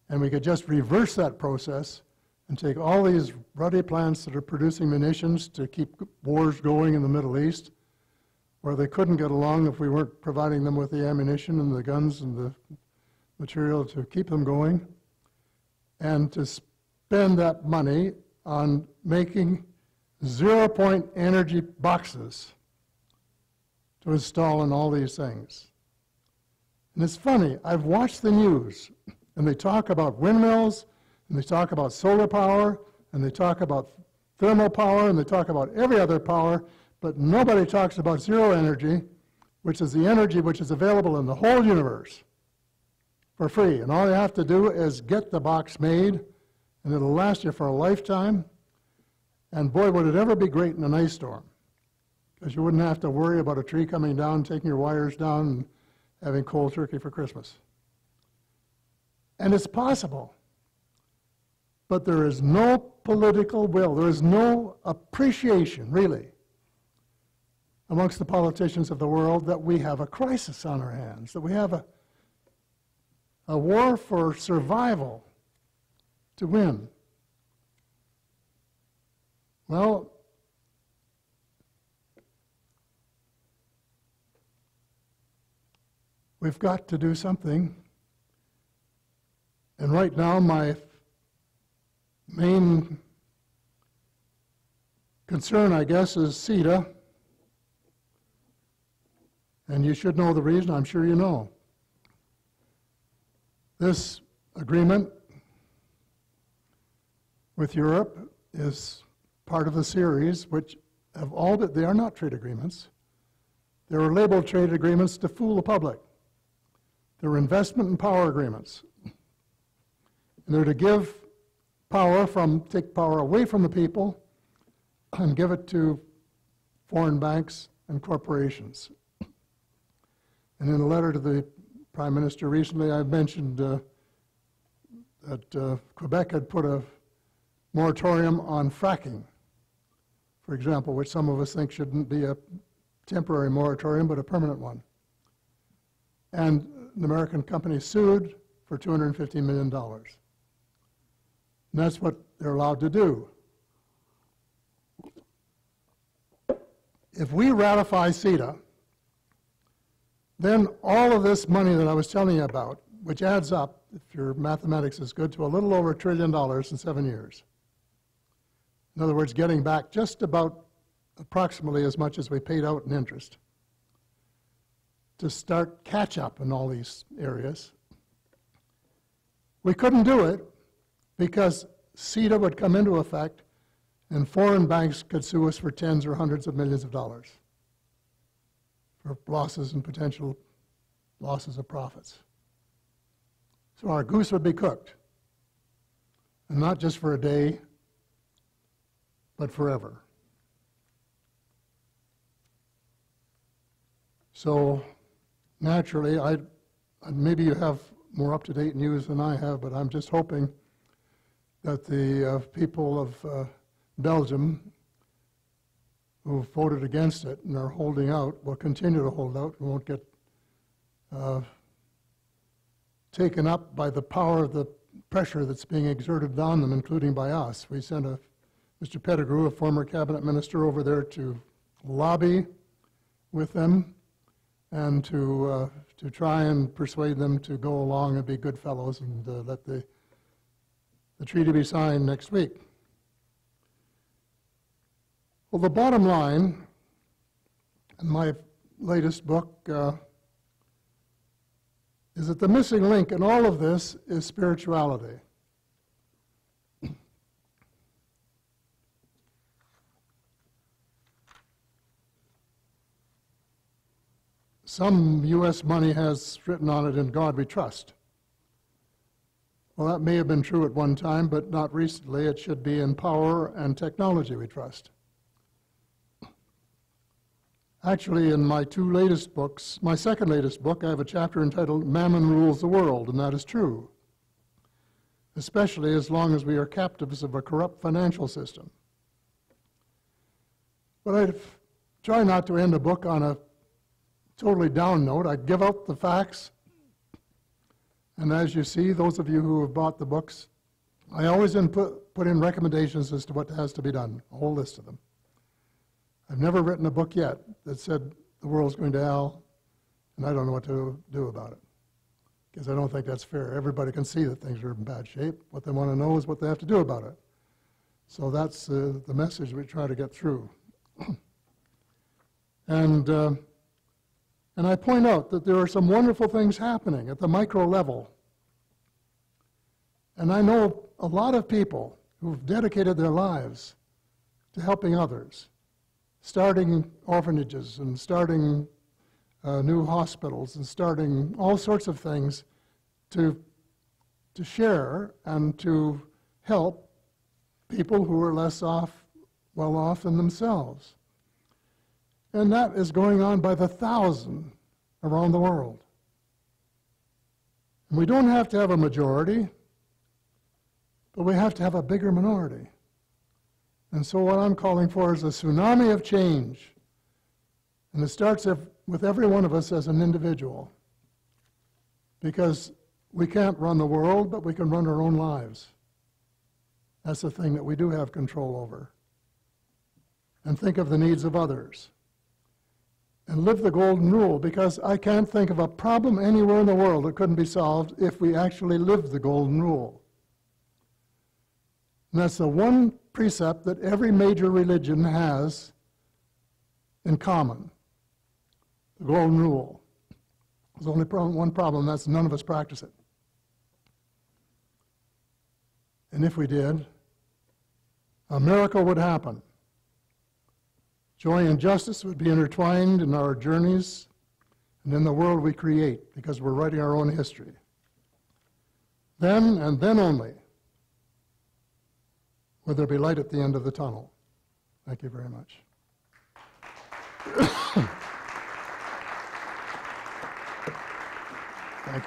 And we could just reverse that process and take all these ruddy plants that are producing munitions to keep wars going in the Middle East, where they couldn't get along if we weren't providing them with the ammunition and the guns and the material to keep them going, and to spend that money on making zero-point energy boxes to install in all these things. And it's funny, I've watched the news, and they talk about windmills, and they talk about solar power, and they talk about thermal power, and they talk about every other power, but nobody talks about zero energy, which is the energy which is available in the whole universe for free. And all you have to do is get the box made, and it'll last you for a lifetime. And boy, would it ever be great in an ice storm, because you wouldn't have to worry about a tree coming down, taking your wires down, and having cold turkey for Christmas. And it's possible, but there is no political will. There is no appreciation, really, amongst the politicians of the world that we have a crisis on our hands, that we have a, a war for survival to win. Well, we've got to do something. And right now, my main concern, I guess, is CETA. And you should know the reason. I'm sure you know. This agreement with Europe is part of the series, which have all that they are not trade agreements. They were labeled trade agreements to fool the public. They were investment and power agreements. And they're to give power from, take power away from the people and give it to foreign banks and corporations. And in a letter to the Prime Minister recently, I mentioned uh, that uh, Quebec had put a moratorium on fracking, for example, which some of us think shouldn't be a temporary moratorium, but a permanent one. And an American company sued for two hundred fifty million dollars. And that's what they're allowed to do. If we ratify CETA, then all of this money that I was telling you about, which adds up, if your mathematics is good, to a little over a trillion dollars in seven years. In other words, getting back just about approximately as much as we paid out in interest to start catch up in all these areas. We couldn't do it because CETA would come into effect and foreign banks could sue us for tens or hundreds of millions of dollars for losses and potential losses of profits. So our goose would be cooked, and not just for a day, but forever. So naturally, I, maybe you have more up-to-date news than I have, but I'm just hoping that the uh, people of uh, Belgium who voted against it and are holding out will continue to hold out and won't get uh, taken up by the power of the pressure that's being exerted on them, including by us. We sent a, Mister Pettigrew, a former cabinet minister, over there to lobby with them and to, uh, to try and persuade them to go along and be good fellows and uh, let the, the treaty be signed next week. Well, the bottom line, in my latest book, uh, is that the missing link in all of this is spirituality. Some U S money has written on it, "In God We Trust." Well, that may have been true at one time, but not recently. It should be, "In power and technology we trust." Actually, in my two latest books, my second latest book, I have a chapter entitled "Mammon Rules the World," and that is true, especially as long as we are captives of a corrupt financial system. But I try not to end a book on a totally down note. I give up the facts, and as you see, those of you who have bought the books, I always input, put in recommendations as to what has to be done, a whole list of them. I've never written a book yet that said the world's going to hell and I don't know what to do about it, because I don't think that's fair. Everybody can see that things are in bad shape. What they want to know is what they have to do about it. So that's uh, the message we try to get through. and, uh, and I point out that there are some wonderful things happening at the micro level. And I know a lot of people who've dedicated their lives to helping others, starting orphanages and starting uh, new hospitals and starting all sorts of things to, to share and to help people who are less off, well off than themselves. And that is going on by the thousand around the world. And we don't have to have a majority, but we have to have a bigger minority. And so what I'm calling for is a tsunami of change. And it starts with every one of us as an individual, because we can't run the world, but we can run our own lives. That's the thing that we do have control over. And think of the needs of others. And live the golden rule, because I can't think of a problem anywhere in the world that couldn't be solved if we actually lived the golden rule. And that's the one precept that every major religion has in common, the golden rule. There's only problem, one problem, that's none of us practice it. And if we did, a miracle would happen. Joy and justice would be intertwined in our journeys and in the world we create, because we're writing our own history. Then, and then only, will there be light at the end of the tunnel. Thank you very much. Thank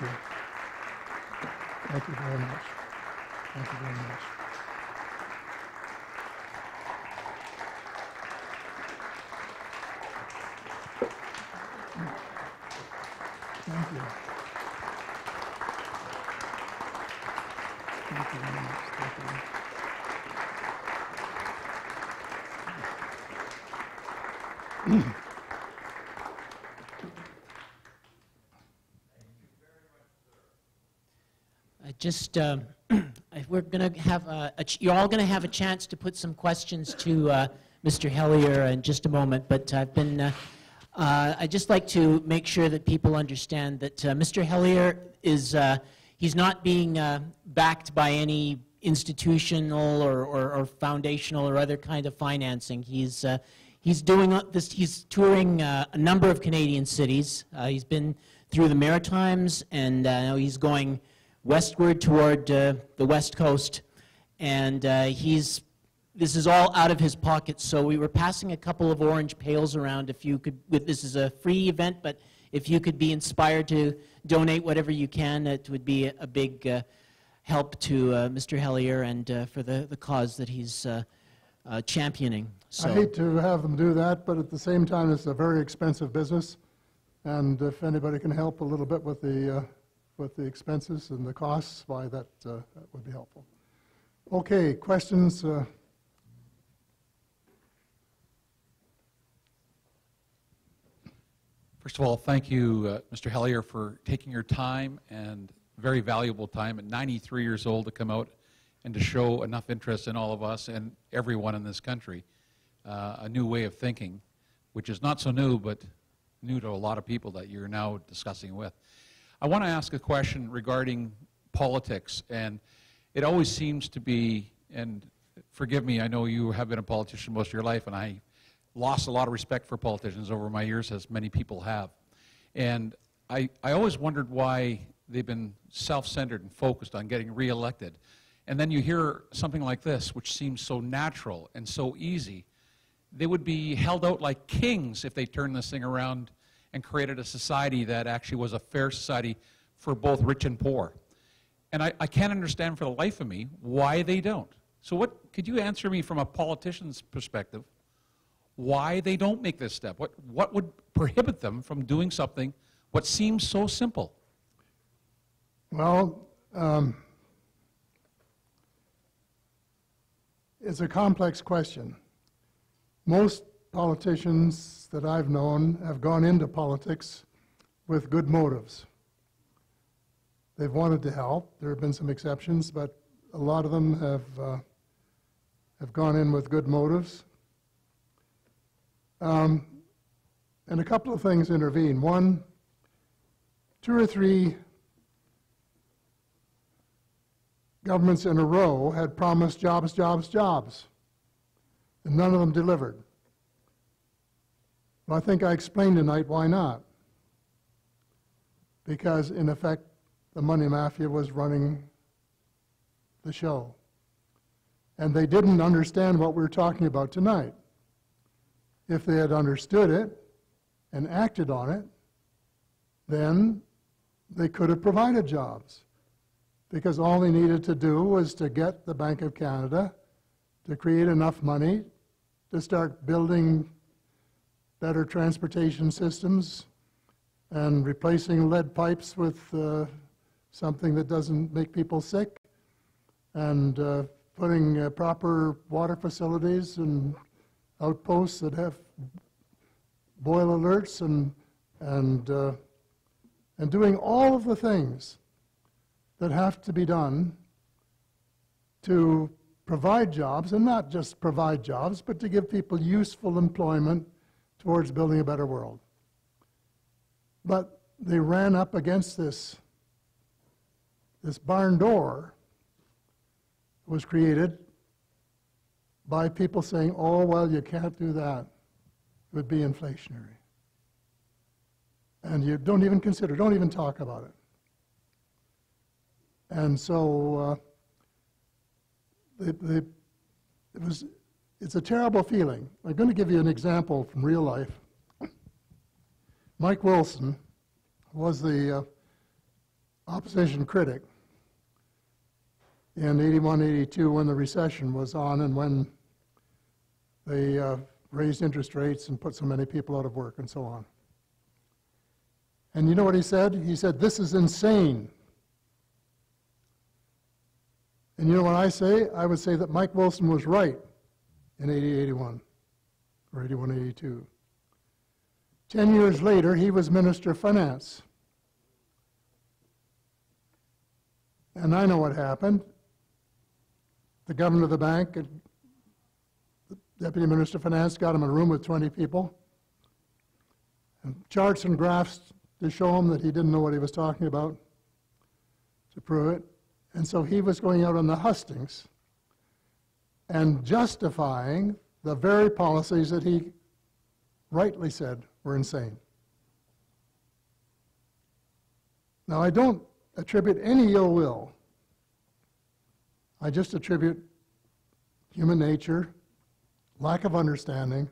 you. Thank you very much. Thank you very much. Thank you. Thank you very much. Thank you very much. Thank you very much, sir. I just, um, we're going to have, a, a ch you're all going to have a chance to put some questions to uh, Mister Hellier in just a moment, but I've been, uh, uh, I'd just like to make sure that people understand that uh, Mister Hellier is, uh, he's not being uh, backed by any institutional or, or, or foundational or other kind of financing. He's, uh, He's doing this. He's touring uh, a number of Canadian cities. Uh, he's been through the Maritimes, and uh, now he's going westward toward uh, the West Coast. And uh, he's. This is all out of his pocket. So we were passing a couple of orange pails around. If you could, this is a free event, but if you could be inspired to donate whatever you can, it would be a big uh, help to uh, Mister Hellier and uh, for the the cause that he's. Uh, Uh, championing. So I hate to have them do that, but at the same time, it's a very expensive business, and if anybody can help a little bit with the uh, with the expenses and the costs, why that, uh, that would be helpful. Okay, questions? Uh, First of all, thank you, uh, Mister Hellier, for taking your time, and very valuable time at ninety-three years old, to come out and to show enough interest in all of us and everyone in this country, uh, a new way of thinking, which is not so new, but new to a lot of people that you're now discussing with. I want to ask a question regarding politics, and it always seems to be, and forgive me, I know you have been a politician most of your life, and I lost a lot of respect for politicians over my years, as many people have. And I, I always wondered why they've been self-centered and focused on getting reelected. And then you hear something like this, which seems so natural and so easy. They would be held out like kings if they turned this thing around and created a society that actually was a fair society for both rich and poor. And I, I can't understand for the life of me why they don't. So what, could you answer me from a politician's perspective, why they don't make this step? What, what would prohibit them from doing something what seems so simple? Well, um, it's a complex question. Most politicians that I've known have gone into politics with good motives. They've wanted to help. There have been some exceptions, but a lot of them have, uh, have gone in with good motives. Um, and a couple of things intervene. One, two or three governments in a row had promised jobs, jobs, jobs, and none of them delivered. Well, I think I explained tonight why not. Because, in effect, the money mafia was running the show. And they didn't understand what we were talking about tonight. If they had understood it and acted on it, then they could have provided jobs, because all they needed to do was to get the Bank of Canada to create enough money to start building better transportation systems and replacing lead pipes with uh, something that doesn't make people sick, and uh, putting uh, proper water facilities and outposts that have boil alerts, and and uh, and doing all of the things that have to be done to provide jobs, and not just provide jobs, but to give people useful employment towards building a better world. But they ran up against this this barn door that was created by people saying, oh, well, you can't do that. It would be inflationary. And you don't even consider, don't even talk about it. And so uh, they, they, it was, it's a terrible feeling. I'm going to give you an example from real life. Mike Wilson was the uh, opposition critic in eighty-one, eighty-two, when the recession was on and when they uh, raised interest rates and put so many people out of work and so on. And you know what he said? He said, this is insane. And you know what I say? I would say that Mike Wilson was right in eighty, eighty-one, or eighty-one, eighty-two. Ten years later, he was Minister of Finance. And I know what happened. The governor of the bank, and the deputy minister of finance, got him in a room with twenty people, and charts and graphs to show him that he didn't know what he was talking about, to prove it. And so he was going out on the hustings and justifying the very policies that he rightly said were insane. Now, I don't attribute any ill will. I just attribute human nature, lack of understanding,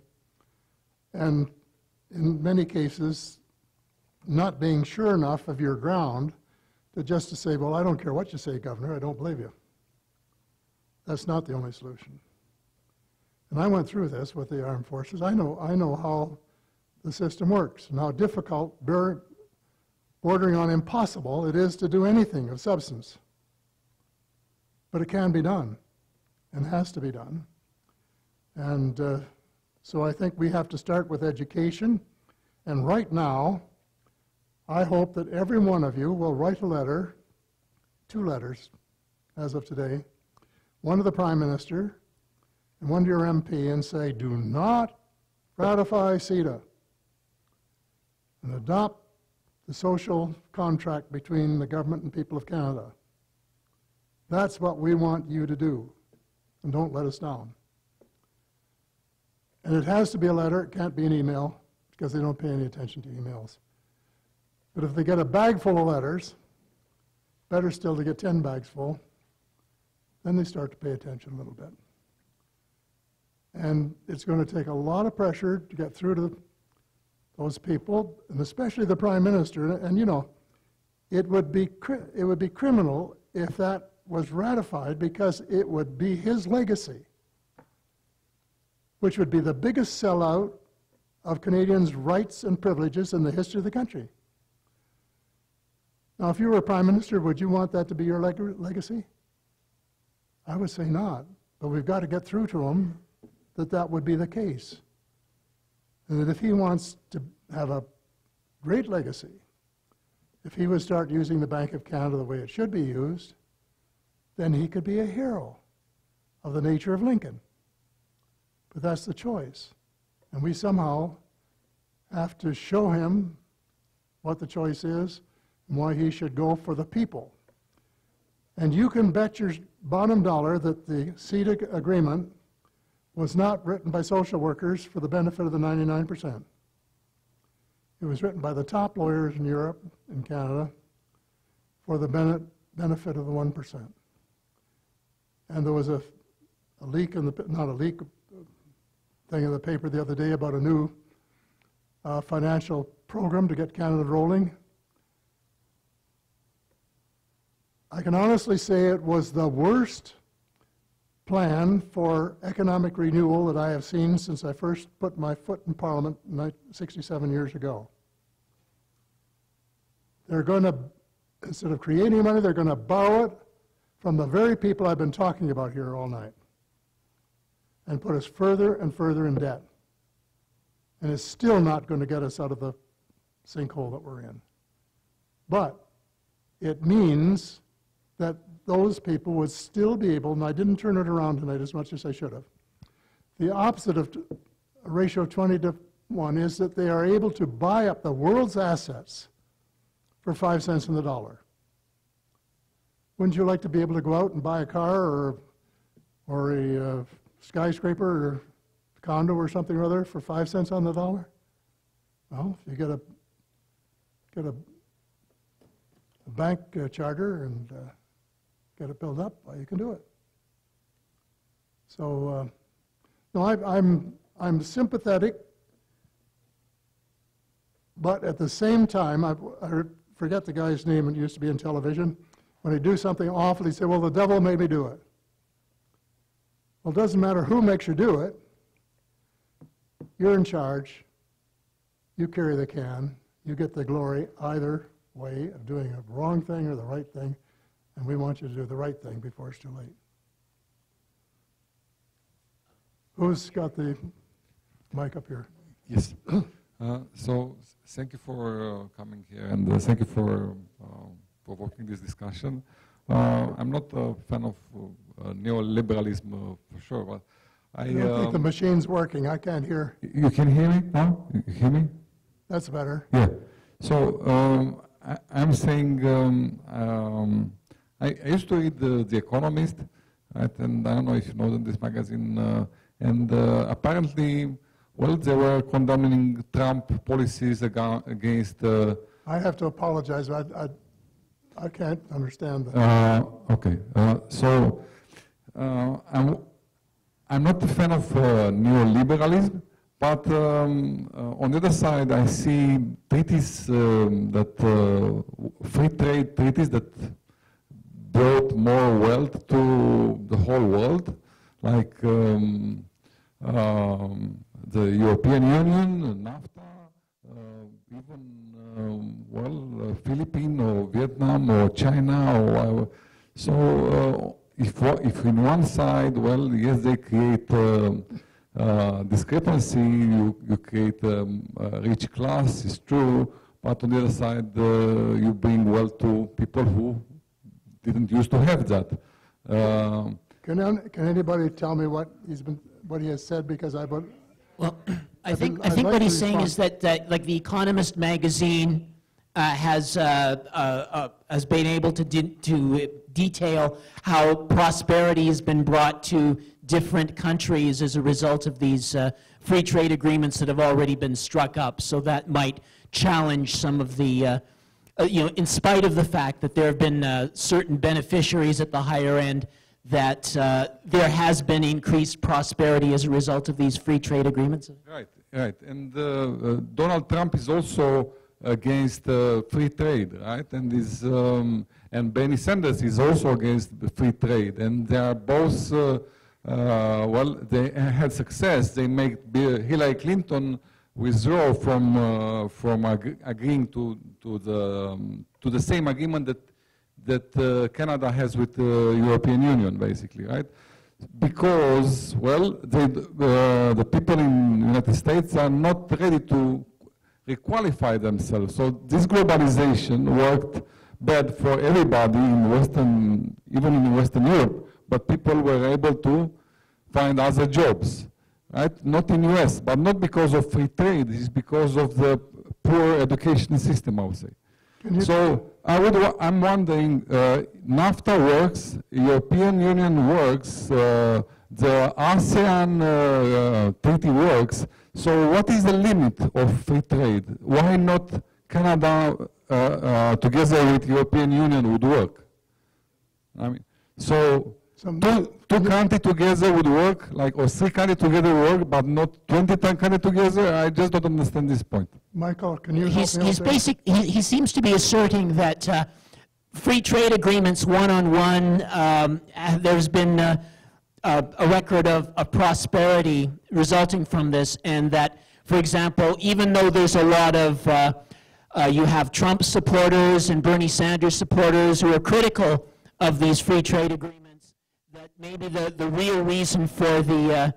and in many cases, not being sure enough of your ground to just to say, well, I don't care what you say, Governor, I don't believe you. That's not the only solution. And I went through this with the armed forces. I know, I know how the system works and how difficult bordering on impossible it is to do anything of substance. But it can be done and has to be done. And uh, so I think we have to start with education. And right now, I hope that every one of you will write a letter, two letters as of today, one to the Prime Minister and one to your M P, and say, do not ratify CETA and adopt the social contract between the government and people of Canada. That's what we want you to do, and don't let us down. And it has to be a letter, it can't be an email, because they don't pay any attention to emails. But if they get a bag full of letters, better still to get ten bags full, then they start to pay attention a little bit. And it's going to take a lot of pressure to get through to the, those people, and especially the Prime Minister. And, and you know, it would be cri it would be criminal if that was ratified, because it would be his legacy, which would be the biggest sellout of Canadians' rights and privileges in the history of the country. Now, if you were Prime Minister, would you want that to be your leg legacy? I would say not, but we've got to get through to him that that would be the case, and that if he wants to have a great legacy, if he would start using the Bank of Canada the way it should be used, then he could be a hero of the nature of Lincoln. But that's the choice, and we somehow have to show him what the choice is and why he should go for the people. And you can bet your bottom dollar that the CETA agreement was not written by social workers for the benefit of the ninety-nine percent. It was written by the top lawyers in Europe and Canada for the benefit of the one percent. And there was a, a leak in the, not a leak, thing in the paper the other day about a new uh, financial program to get Canada rolling. I can honestly say it was the worst plan for economic renewal that I have seen since I first put my foot in Parliament sixty-seven years ago. They're going to, instead of creating money, they're going to borrow it from the very people I've been talking about here all night and put us further and further in debt. And it's still not going to get us out of the sinkhole that we're in. But it means that those people would still be able, and I didn't turn it around tonight as much as I should have. The opposite of a ratio of twenty to one is that they are able to buy up the world's assets for five cents on the dollar. Wouldn't you like to be able to go out and buy a car or, or a uh, skyscraper or condo or something or other for five cents on the dollar? Well, if you get a, get a, a bank uh, charter and uh, get it built up, well, you can do it. So, uh, no, I, I'm, I'm sympathetic, but at the same time, I, I forget the guy's name, it used to be in television, when they do something awful, they say, well, the devil made me do it. Well, it doesn't matter who makes you do it. You're in charge. You carry the can. You get the glory either way of doing a wrong thing or the right thing, and we want you to do the right thing before it's too late. Who's got the mic up here? Yes. uh, so thank you for uh, coming here, and uh, thank you for uh, provoking this discussion. Uh, I'm not a fan of uh, neoliberalism uh, for sure, but I, I don't um, think the machine's working. I can't hear. You can hear me now? You hear me? That's better. Yeah. So um, I, I'm saying um, um, I, I used to read uh, The Economist, right? And I don't know if you know this magazine. Uh, and uh, apparently, well, they were condemning Trump policies ag against. Uh, I have to apologize. I, I I can't understand that. Uh, okay, uh, so uh, I'm, I'm not a fan of uh, neoliberalism, but um, uh, on the other side I see treaties um, that, uh, free trade treaties that brought more wealth to the whole world, like um, um, the European Union, NAFTA, uh, even, um, well, uh, uh, Philippines or Vietnam or China. Or, uh, so uh, if, if in one side, well, yes, they create um, uh, discrepancy, you, you create um, a rich class, it's true, but on the other side, uh, you bring wealth to people who didn't used to have that. Uh, can, an, can anybody tell me what he's been, what he has said, because I would, well, I think I think what he's saying is that, that like the Economist magazine uh, has uh, uh, uh, has been able to de to detail how prosperity has been brought to different countries as a result of these uh, free trade agreements that have already been struck up. So that might challenge some of the uh, uh, you know, in spite of the fact that there have been uh, certain beneficiaries at the higher end, that uh, there has been increased prosperity as a result of these free trade agreements? Right, right. And uh, uh, Donald Trump is also against uh, free trade, right? And, is, um, and Bernie Sanders is also against the free trade. And they are both, uh, uh, well, they had success. They make Hillary Clinton withdraw from, uh, from ag agreeing to, to, the, um, to the same agreement that that uh, Canada has with the uh, European Union, basically, right? Because, well, they, uh, the people in the United States are not ready to requalify themselves. So this globalization worked bad for everybody in Western, even in Western Europe, but people were able to find other jobs, right? Not in U S, but not because of free trade, it's because of the poor education system, I would say. So I would, I'm wondering, uh, NAFTA works, European Union works, uh, the ASEAN uh, uh, treaty works. So what is the limit of free trade? Why not Canada uh, uh, together with European Union would work? I mean, so Some two, two countries together would work, like, or three countries together work, but not twenty countries together. I just don't understand this point. Michael, can you he's, help me he's basic, he, he seems to be asserting that uh, free trade agreements, one-on-one, um, there's been uh, uh, a record of, of prosperity resulting from this, and that, for example, even though there's a lot of, uh, uh, you have Trump supporters and Bernie Sanders supporters who are critical of these free trade agreements, that maybe the, the real reason for the, uh,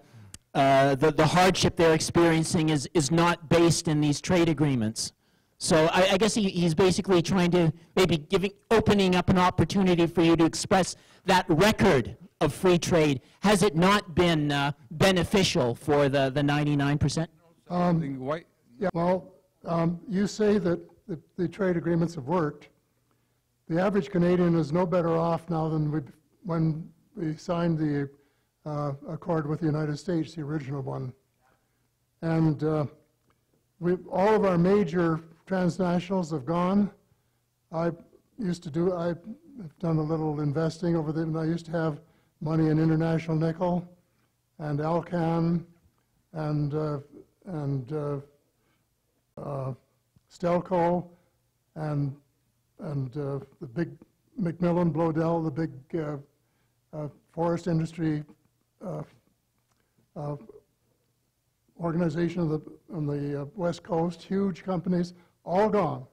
uh, the, the hardship they're experiencing is, is not based in these trade agreements. So I, I guess he, he's basically trying to maybe giving, opening up an opportunity for you to express that record of free trade. Has it not been uh, beneficial for the ninety-nine percent? Um, yeah, well, um, you say that the, the trade agreements have worked. The average Canadian is no better off now than we, when we signed the uh, accord with the United States, the original one. And uh, we, all of our major transnationals have gone. I used to do, I've done a little investing over there, and I used to have money in International Nickel and Alcan and, uh, and uh, uh, Stelco and, and uh, the big Macmillan, Bloedel, the big uh, Uh, forest industry uh, uh, organization of the, on the uh, West Coast, huge companies, all gone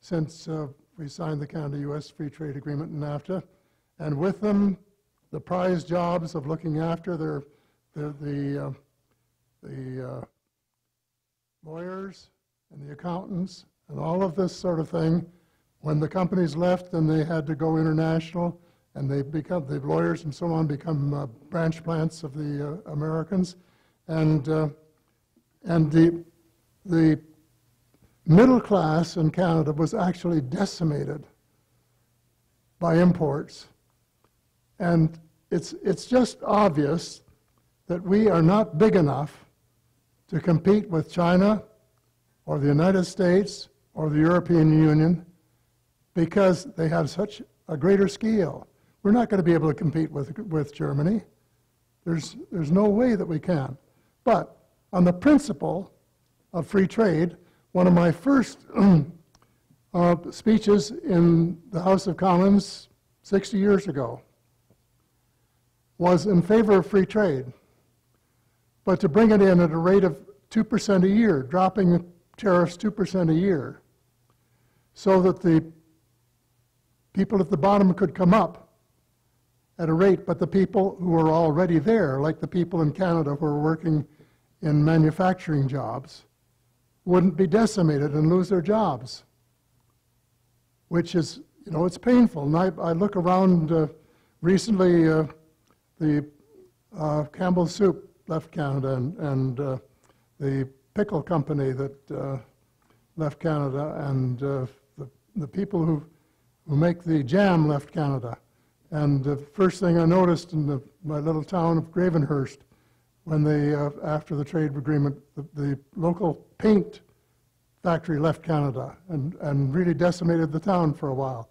since uh, we signed the Canada U S Free Trade Agreement in NAFTA. And with them, the prize jobs of looking after their, their, the, uh, the uh, lawyers and the accountants and all of this sort of thing. When the companies left, then they had to go international. And they become, the lawyers and so on become uh, branch plants of the uh, Americans. And, uh, and the, the middle class in Canada was actually decimated by imports. And it's, it's just obvious that we are not big enough to compete with China or the United States or the European Union because they have such a greater scale. We're not going to be able to compete with, with Germany. There's, there's no way that we can. But on the principle of free trade, one of my first uh, speeches in the House of Commons sixty years ago was in favor of free trade, but to bring it in at a rate of two percent a year, dropping tariffs two percent a year. so that the people at the bottom could come up at a rate, but the people who were already there, like the people in Canada who were working in manufacturing jobs, wouldn't be decimated and lose their jobs, which is, you know, it's painful. And I, I look around uh, recently, uh, the uh, Campbell's Soup left Canada, and, and uh, the pickle company that uh, left Canada, and uh, the, the people who, who make the jam left Canada. And the first thing I noticed in the, my little town of Gravenhurst, when they, uh, after the trade agreement, the, the local paint factory left Canada and, and really decimated the town for a while.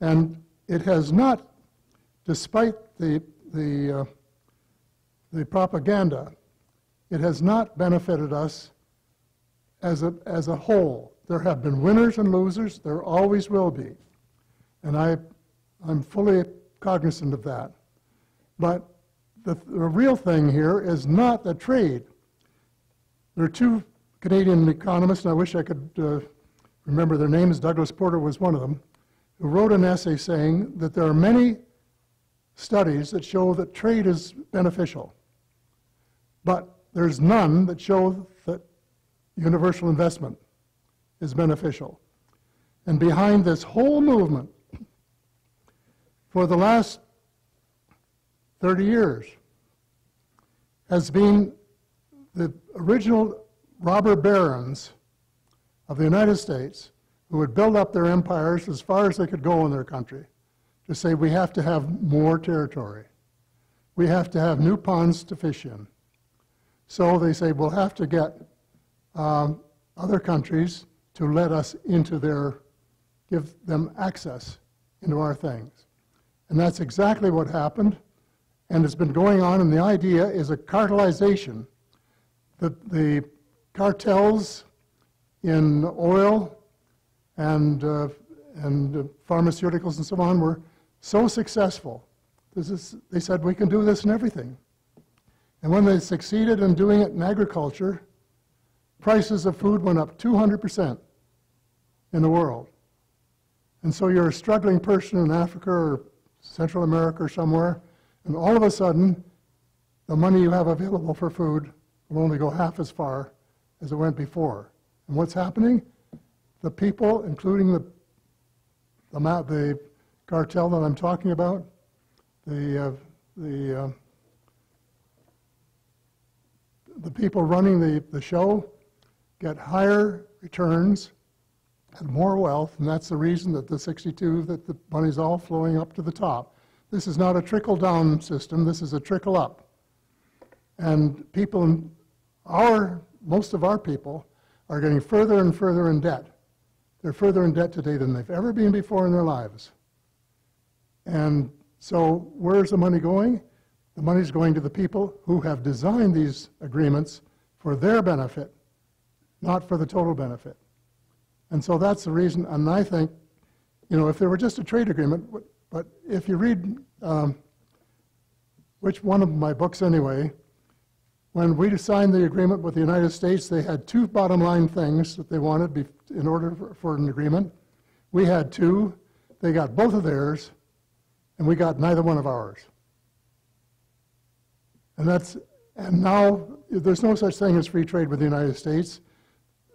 And it has not, despite the, the, uh, the propaganda, it has not benefited us as a, as a whole. There have been winners and losers. There always will be. And I, I'm fully cognizant of that. But the, th the real thing here is not the trade. There are two Canadian economists, and I wish I could uh, remember their names. Douglas Porter was one of them, who wrote an essay saying that there are many studies that show that trade is beneficial, but there's none that show that universal investment is beneficial. And behind this whole movement, for the last thirty years, has been the original robber barons of the United States who would build up their empires as far as they could go in their country to say, we have to have more territory. We have to have new ponds to fish in. So they say, we'll have to get um, other countries to let us into their, give them access into our things. And that's exactly what happened, and it's been going on, and the idea is a cartelization. The, the cartels in oil and, uh, and uh, pharmaceuticals and so on were so successful. This is, they said, we can do this in everything. And when they succeeded in doing it in agriculture, prices of food went up two hundred percent in the world. And so you're a struggling person in Africa or Central America or somewhere, and all of a sudden, the money you have available for food will only go half as far as it went before. And what's happening? The people, including the, the, the cartel that I'm talking about, the, uh, the, uh, the people running the, the show, get higher returns and more wealth, and that's the reason that the sixty-two, that the money's all flowing up to the top. This is not a trickle-down system, this is a trickle-up. And people, in our, most of our people are getting further and further in debt. They're further in debt today than they've ever been before in their lives. And so where's the money going? The money's going to the people who have designed these agreements for their benefit, not for the total benefit. And so that's the reason, and I think, you know, if there were just a trade agreement, but if you read, um, which one of my books anyway, when we signed the agreement with the United States, they had two bottom line things that they wanted in order for, for an agreement. We had two, they got both of theirs, and we got neither one of ours. And that's, and now there's no such thing as free trade with the United States.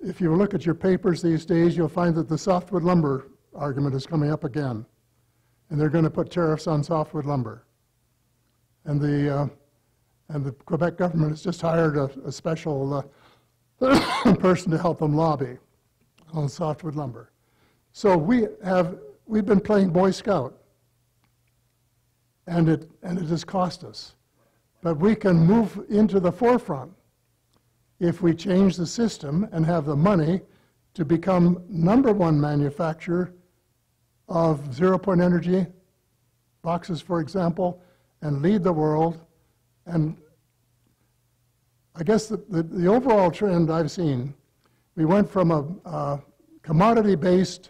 If you look at your papers these days, you'll find that the softwood lumber argument is coming up again. And they're going to put tariffs on softwood lumber. And the, uh, and the Quebec government has just hired a, a special uh, person to help them lobby on softwood lumber. So we have, we've been playing Boy Scout. And it, and it has cost us. But we can move into the forefront if we change the system and have the money to become number one manufacturer of zero-point energy boxes, for example, and lead the world. And I guess the, the, the overall trend I've seen, we went from a, a commodity-based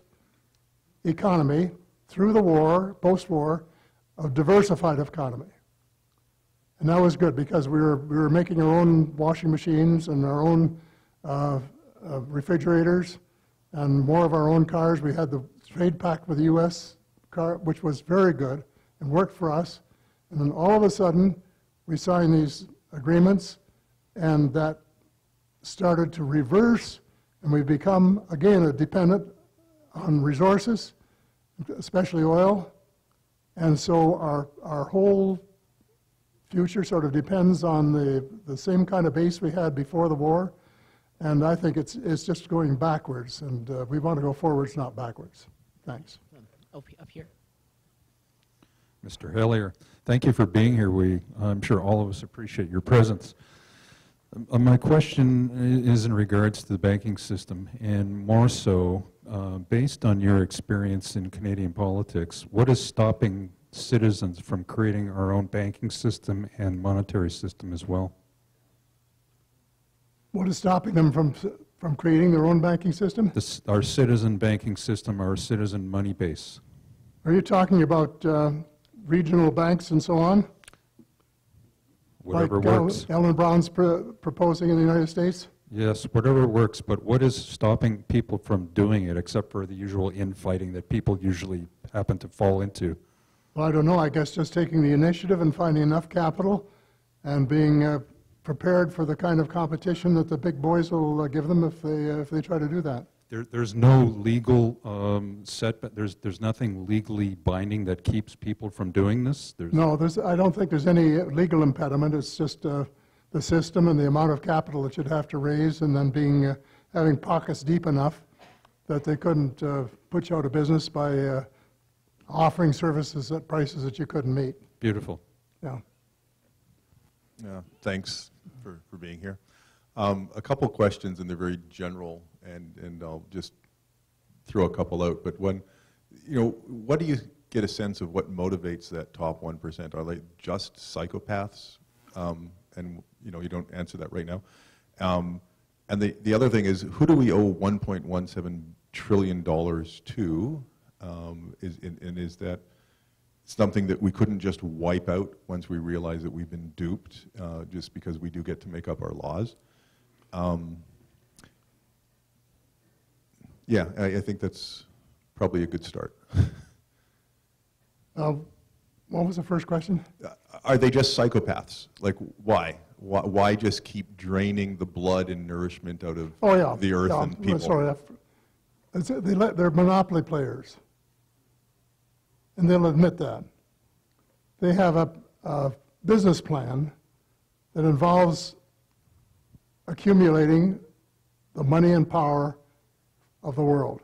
economy through the war, post-war, of diversified economy. And that was good because we were, we were making our own washing machines and our own uh, uh, refrigerators and more of our own cars. We had the trade pact with the U S car, which was very good and worked for us. And then all of a sudden, we signed these agreements, and that started to reverse, and we've become, again, a dependent on resources, especially oil. And so our, our whole future sort of depends on the, the same kind of base we had before the war. And I think it's, it's just going backwards, and uh, we want to go forwards, not backwards. Thanks. Up here. Mister Hillier, thank you for being here. We, I'm sure all of us appreciate your presence. Uh, my question is in regards to the banking system, and more so, uh, based on your experience in Canadian politics, what is stopping citizens from creating our own banking system and monetary system as well? What is stopping them from, from creating their own banking system? This, our citizen banking system, our citizen money base. Are you talking about uh, regional banks and so on? Whatever like, works. Uh, Ellen Brown's pr proposing in the United States? Yes, whatever works, but what is stopping people from doing it except for the usual infighting that people usually happen to fall into? Well, I don't know. I guess just taking the initiative and finding enough capital and being uh, prepared for the kind of competition that the big boys will uh, give them if they, uh, if they try to do that. There, there's no legal um, setback. There's, there's nothing legally binding that keeps people from doing this? There's no, there's, I don't think there's any legal impediment. It's just uh, the system and the amount of capital that you'd have to raise, and then being, uh, having pockets deep enough that they couldn't uh, put you out of business by uh, offering services at prices that you couldn't meet. Beautiful. Yeah. Yeah, thanks for, for being here. Um, a couple questions, and they're very general, and, and I'll just throw a couple out. But one, you know, what do you get a sense of what motivates that top one percent? Are they just psychopaths? Um, and, you know, you don't answer that right now. Um, and the, the other thing is, who do we owe one point one seven trillion dollars to? Um, is, and, and is that something that we couldn't just wipe out once we realize that we've been duped, uh, just because we do get to make up our laws? Um, yeah, I, I think that's probably a good start. uh, what was the first question? Uh, are they just psychopaths? Like, why? why? Why just keep draining the blood and nourishment out of oh, yeah. the earth yeah, and people? Sorry, that's, they let, they're monopoly players. And they'll admit that. They have a, a business plan that involves accumulating the money and power of the world.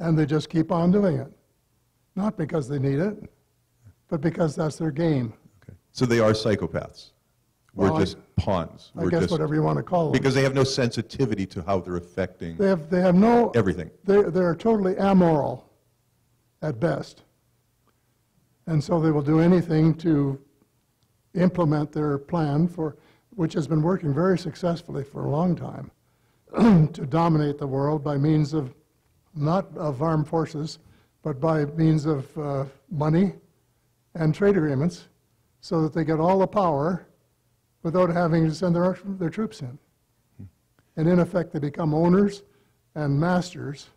And they just keep on doing it. Not because they need it, but because that's their game. Okay. So they are psychopaths. We're well, just I, pawns. I We're guess just, whatever you want to call them. Because they have no sensitivity to how they're affecting they have, they have no, everything. They're, they're totally amoral at best. And so they will do anything to implement their plan, for, which has been working very successfully for a long time, to dominate the world by means of, not of armed forces, but by means of uh, money and trade agreements, so that they get all the power without having to send their, their troops in. And in effect, they become owners and masters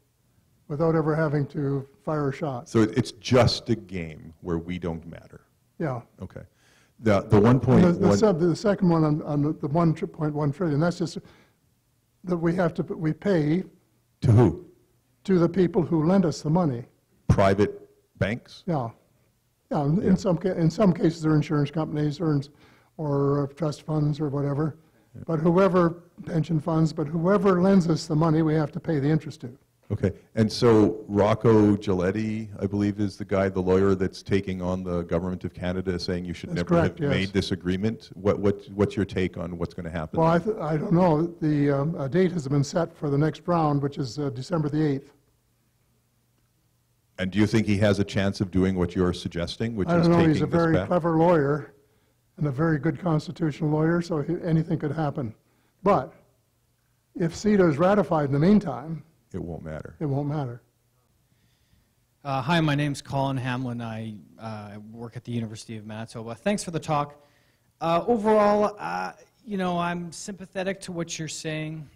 without ever having to fire a shot. So it's just a game where we don't matter. Yeah. Okay. The, the one point the, the, one sub, the second one on, on the one point one trillion. That's just that we have to we pay to who? To the people who lend us the money. Private banks. Yeah. Yeah. In, yeah. in some in some cases, they're insurance companies, or or trust funds, or whatever. Yeah. But whoever pension funds, but whoever lends us the money, we have to pay the interest to. Okay, and so Rocco Gilletti, I believe, is the guy, the lawyer that's taking on the government of Canada, saying you should that's never correct, have yes. made this agreement. What, what, what's your take on what's going to happen? Well, I, th I don't know. The um, a date has been set for the next round, which is uh, December the eighth. And do you think he has a chance of doing what you're suggesting, which I don't is know, taking he's a very back? clever lawyer and a very good constitutional lawyer, so he, anything could happen. But if CETA is ratified in the meantime, it won't matter. It won't matter. Uh, hi, my name's Colin Hamlin. I uh, work at the University of Manitoba. Thanks for the talk. Uh, overall, uh, you know, I'm sympathetic to what you're saying.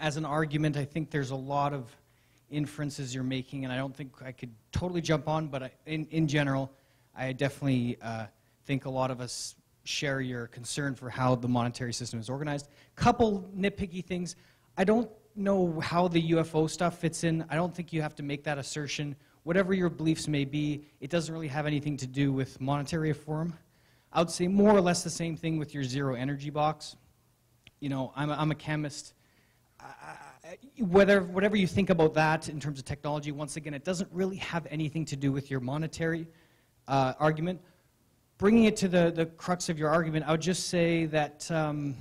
as an argument, I think there's a lot of inferences you're making, and I don't think I could totally jump on, but I, in, in general, I definitely uh, think a lot of us share your concern for how the monetary system is organized. Couple nitpicky things. I don't know how the U F O stuff fits in. I don't think you have to make that assertion. Whatever your beliefs may be, it doesn't really have anything to do with monetary reform. I would say more or less the same thing with your zero energy box. You know, I'm a, I'm a chemist. I, whether, whatever you think about that in terms of technology, once again, it doesn't really have anything to do with your monetary uh, argument. Bringing it to the, the crux of your argument, I would just say that, um,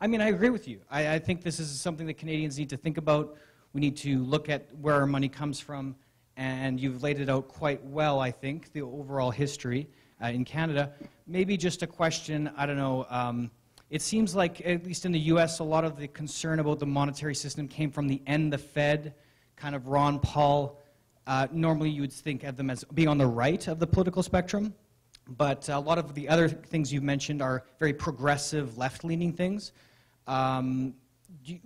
I mean, I agree with you. I, I think this is something that Canadians need to think about. We need to look at where our money comes from, and you've laid it out quite well, I think, the overall history uh, in Canada. Maybe just a question, I don't know, um, it seems like, at least in the U S, a lot of the concern about the monetary system came from the end, the Fed, kind of Ron Paul. Uh, normally you would think of them as being on the right of the political spectrum, but a lot of the other things you've mentioned are very progressive, left-leaning things. Um, do you,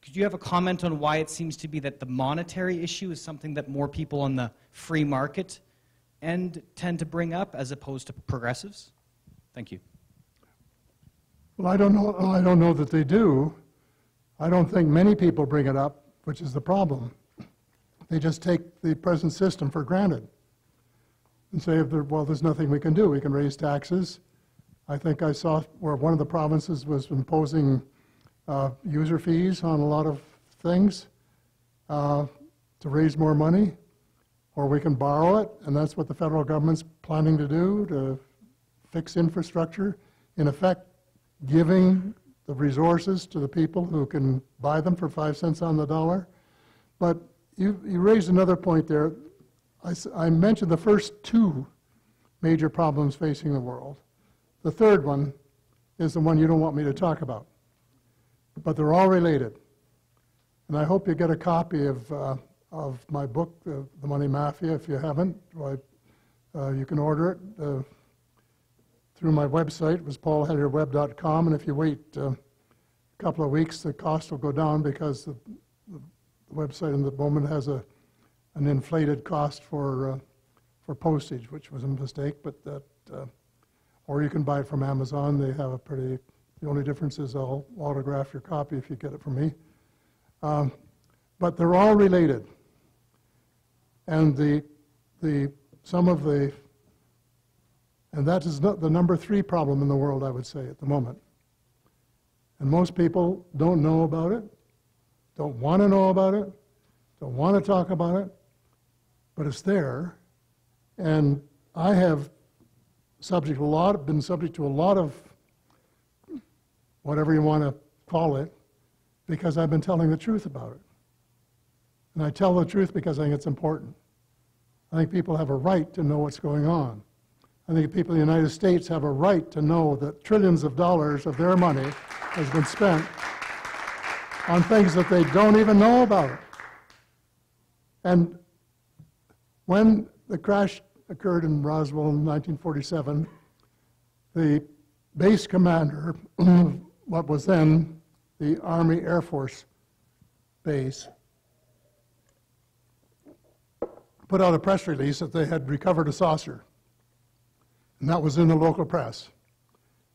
could you have a comment on why it seems to be that the monetary issue is something that more people on the free market end tend to bring up as opposed to progressives? Thank you. Well, I don't know, I don't know that they do. I don't think many people bring it up, which is the problem. They just take the present system for granted and say, well, there's nothing we can do. We can raise taxes. I think I saw where one of the provinces was imposing uh, user fees on a lot of things uh, to raise more money, or we can borrow it, and that's what the federal government's planning to do, to fix infrastructure, in effect, giving the resources to the people who can buy them for five cents on the dollar. But you, you raised another point there. I, I mentioned the first two major problems facing the world. The third one is the one you don't want me to talk about, but they're all related. And I hope you get a copy of, uh, of my book, uh, The Money Mafia. If you haven't, well, uh, you can order it. Uh, through my website. It was paul henry webb dot com, and if you wait uh, a couple of weeks, the cost will go down because the, the website in the moment has a, an inflated cost for, uh, for postage, which was a mistake, but that, uh, or you can buy it from Amazon. They have a pretty, the only difference is I'll autograph your copy if you get it from me. Um, but they're all related. And the, the, some of the And that is not the number three problem in the world, I would say, at the moment. And most people don't know about it, don't want to know about it, don't want to talk about it, but it's there. And I have subject a lot, been subject to a lot of whatever you want to call it, because I've been telling the truth about it. And I tell the truth because I think it's important. I think people have a right to know what's going on. I think people in the United States have a right to know that trillions of dollars of their money has been spent on things that they don't even know about. And when the crash occurred in Roswell in nineteen forty-seven, the base commander of what was then the Army Air Force base put out a press release that they had recovered a saucer. And that was in the local press.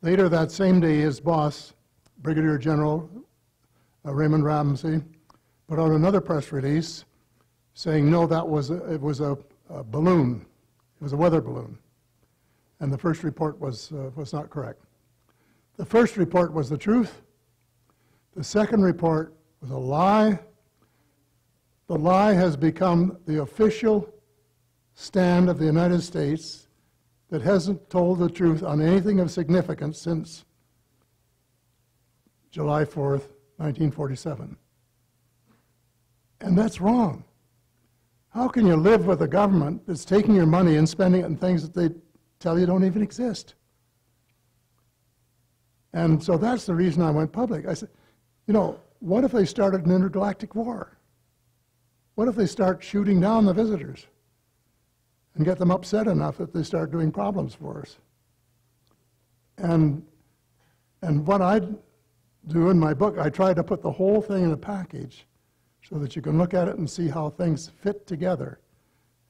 Later that same day, his boss, Brigadier General uh, Raymond Ramsey, put out another press release saying, no, that was a, it was a, a balloon. It was a weather balloon. And the first report was, uh, was not correct. The first report was the truth. The second report was a lie. The lie has become the official stand of the United States that hasn't told the truth on anything of significance since July fourth, nineteen forty-seven. And that's wrong. How can you live with a government that's taking your money and spending it on things that they tell you don't even exist? And so that's the reason I went public. I said, you know, what if they started an intergalactic war? What if they start shooting down the visitors and get them upset enough that they start doing problems for us? And, and what I do in my book, I try to put the whole thing in a package so that you can look at it and see how things fit together.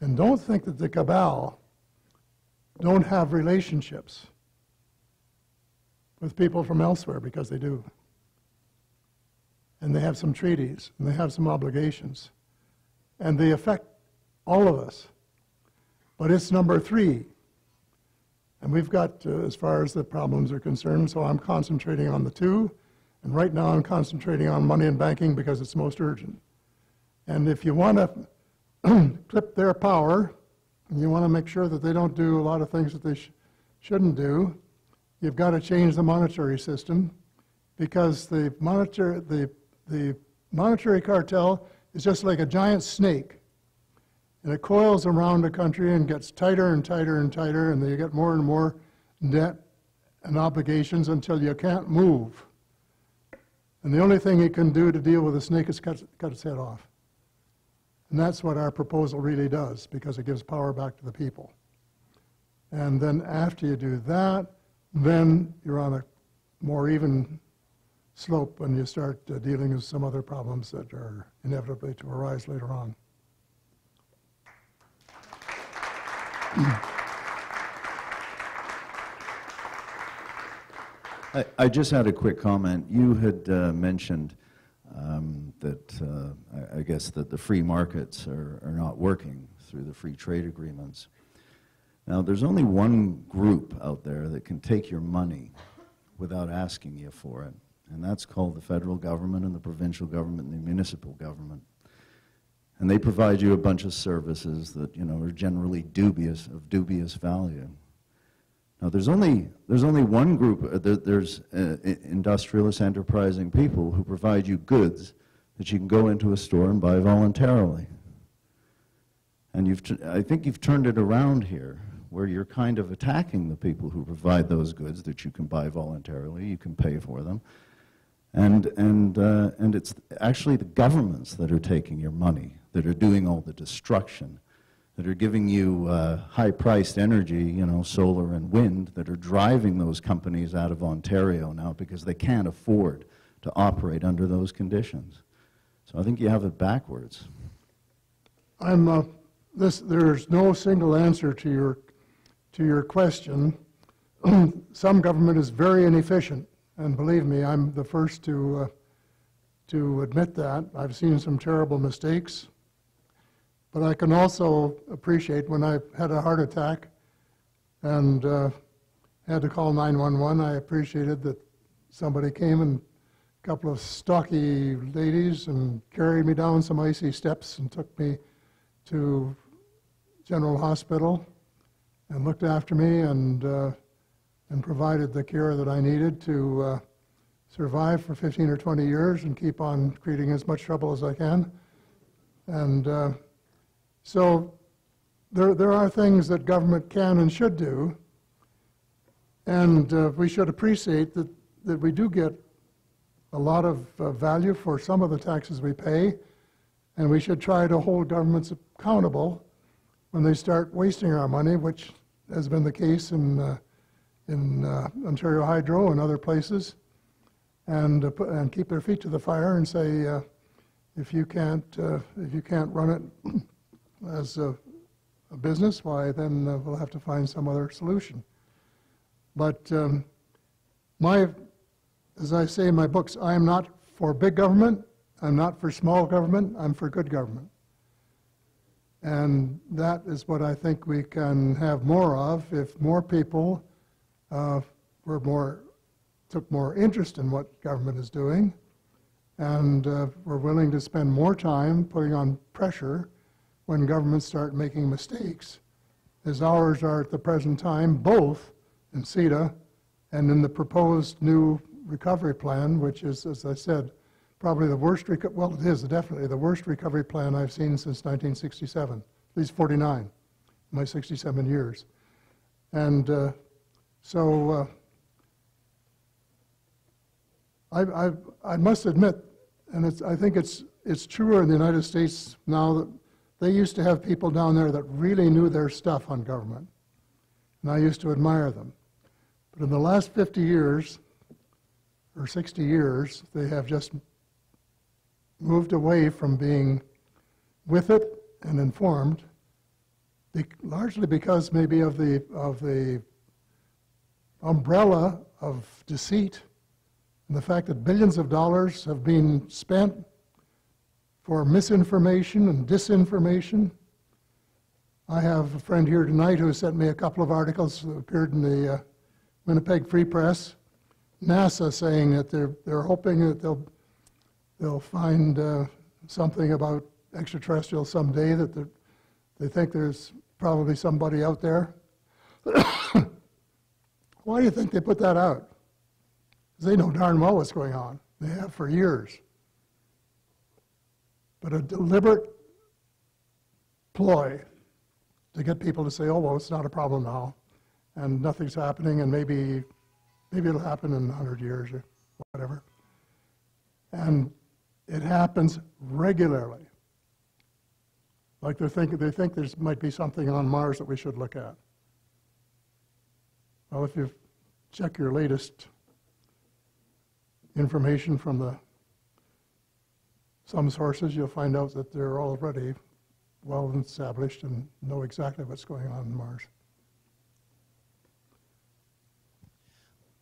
And don't think that the cabal don't have relationships with people from elsewhere, because they do. And they have some treaties, and they have some obligations. And they affect all of us. But it's number three. And we've got, uh, as far as the problems are concerned, so I'm concentrating on the two. And right now I'm concentrating on money and banking because it's most urgent. And if you want to clip their power, and you want to make sure that they don't do a lot of things that they sh shouldn't do, you've got to change the monetary system, because the monitor, the, the monetary cartel is just like a giant snake. And it coils around the country and gets tighter and tighter and tighter, and you get more and more debt and obligations until you can't move. And the only thing it can do to deal with the snake is cut, cut its head off. And that's what our proposal really does, because it gives power back to the people. And then after you do that, then you're on a more even slope when you start uh, dealing with some other problems that are inevitably to arise later on. I, I just had a quick comment. You had uh, mentioned um, that, uh, I, I guess, that the free markets are, are not working through the free trade agreements. Now, there's only one group out there that can take your money without asking you for it, and that's called the federal government and the provincial government and the municipal government. And they provide you a bunch of services that, you know, are generally dubious, of dubious value. Now, there's only, there's only one group, uh, there's uh, industrialist, enterprising people who provide you goods that you can go into a store and buy voluntarily. And you've, I think you've turned it around here, where you're kind of attacking the people who provide those goods that you can buy voluntarily, you can pay for them. And, and, uh, and it's actually the governments that are taking your money, that are doing all the destruction, that are giving you uh, high-priced energy, you know, solar and wind, that are driving those companies out of Ontario now because they can't afford to operate under those conditions. So I think you have it backwards. I'm, uh, this, there's no single answer to your, to your question. Some government is very inefficient. And believe me, I'm the first to, uh, to admit that. I've seen some terrible mistakes. But I can also appreciate when I had a heart attack and uh, had to call nine one one, I appreciated that somebody came, and a couple of stocky ladies, and carried me down some icy steps and took me to General Hospital and looked after me, and uh, and provided the care that I needed to uh, survive for fifteen or twenty years and keep on creating as much trouble as I can. And uh, so there, there are things that government can and should do, and uh, we should appreciate that, that we do get a lot of uh, value for some of the taxes we pay, and we should try to hold governments accountable when they start wasting our money, which has been the case in uh, in uh, Ontario Hydro and other places, and uh, put, and keep their feet to the fire and say, uh, if you can't uh, if you can't run it as a, a business, why then uh, we'll have to find some other solution. But um, my, as I say in my books, I am not for big government. I'm not for small government. I'm for good government. And that is what I think we can have more of if more people Uh, were more, took more interest in what government is doing, and uh, were willing to spend more time putting on pressure when governments start making mistakes, as ours are at the present time, both in CETA and in the proposed new recovery plan, which is, as I said, probably the worst, reco well it is definitely the worst recovery plan I've seen since nineteen sixty-seven, at least forty-nine, my sixty-seven years. And uh, So uh, I, I, I must admit, and it's, I think it's, it's truer in the United States now, that they used to have people down there that really knew their stuff on government, and I used to admire them. But in the last fifty years, for sixty years, they have just moved away from being with it and informed, largely because maybe of the, of the umbrella of deceit and the fact that billions of dollars have been spent for misinformation and disinformation. I have a friend here tonight who sent me a couple of articles that appeared in the uh, Winnipeg Free Press, NASA saying that they're, they're hoping that they'll, they'll find uh, something about extraterrestrials someday, that they think there's probably somebody out there. Why do you think they put that out? Because they know darn well what's going on. They have for years. But a deliberate ploy to get people to say, oh, well, it's not a problem now, and nothing's happening, and maybe, maybe it'll happen in a hundred years or whatever. And it happens regularly. Like they're thinking, they think there might be something on Mars that we should look at. Well, if you check your latest information from the, some sources, you'll find out that they're already well established and know exactly what's going on on Mars.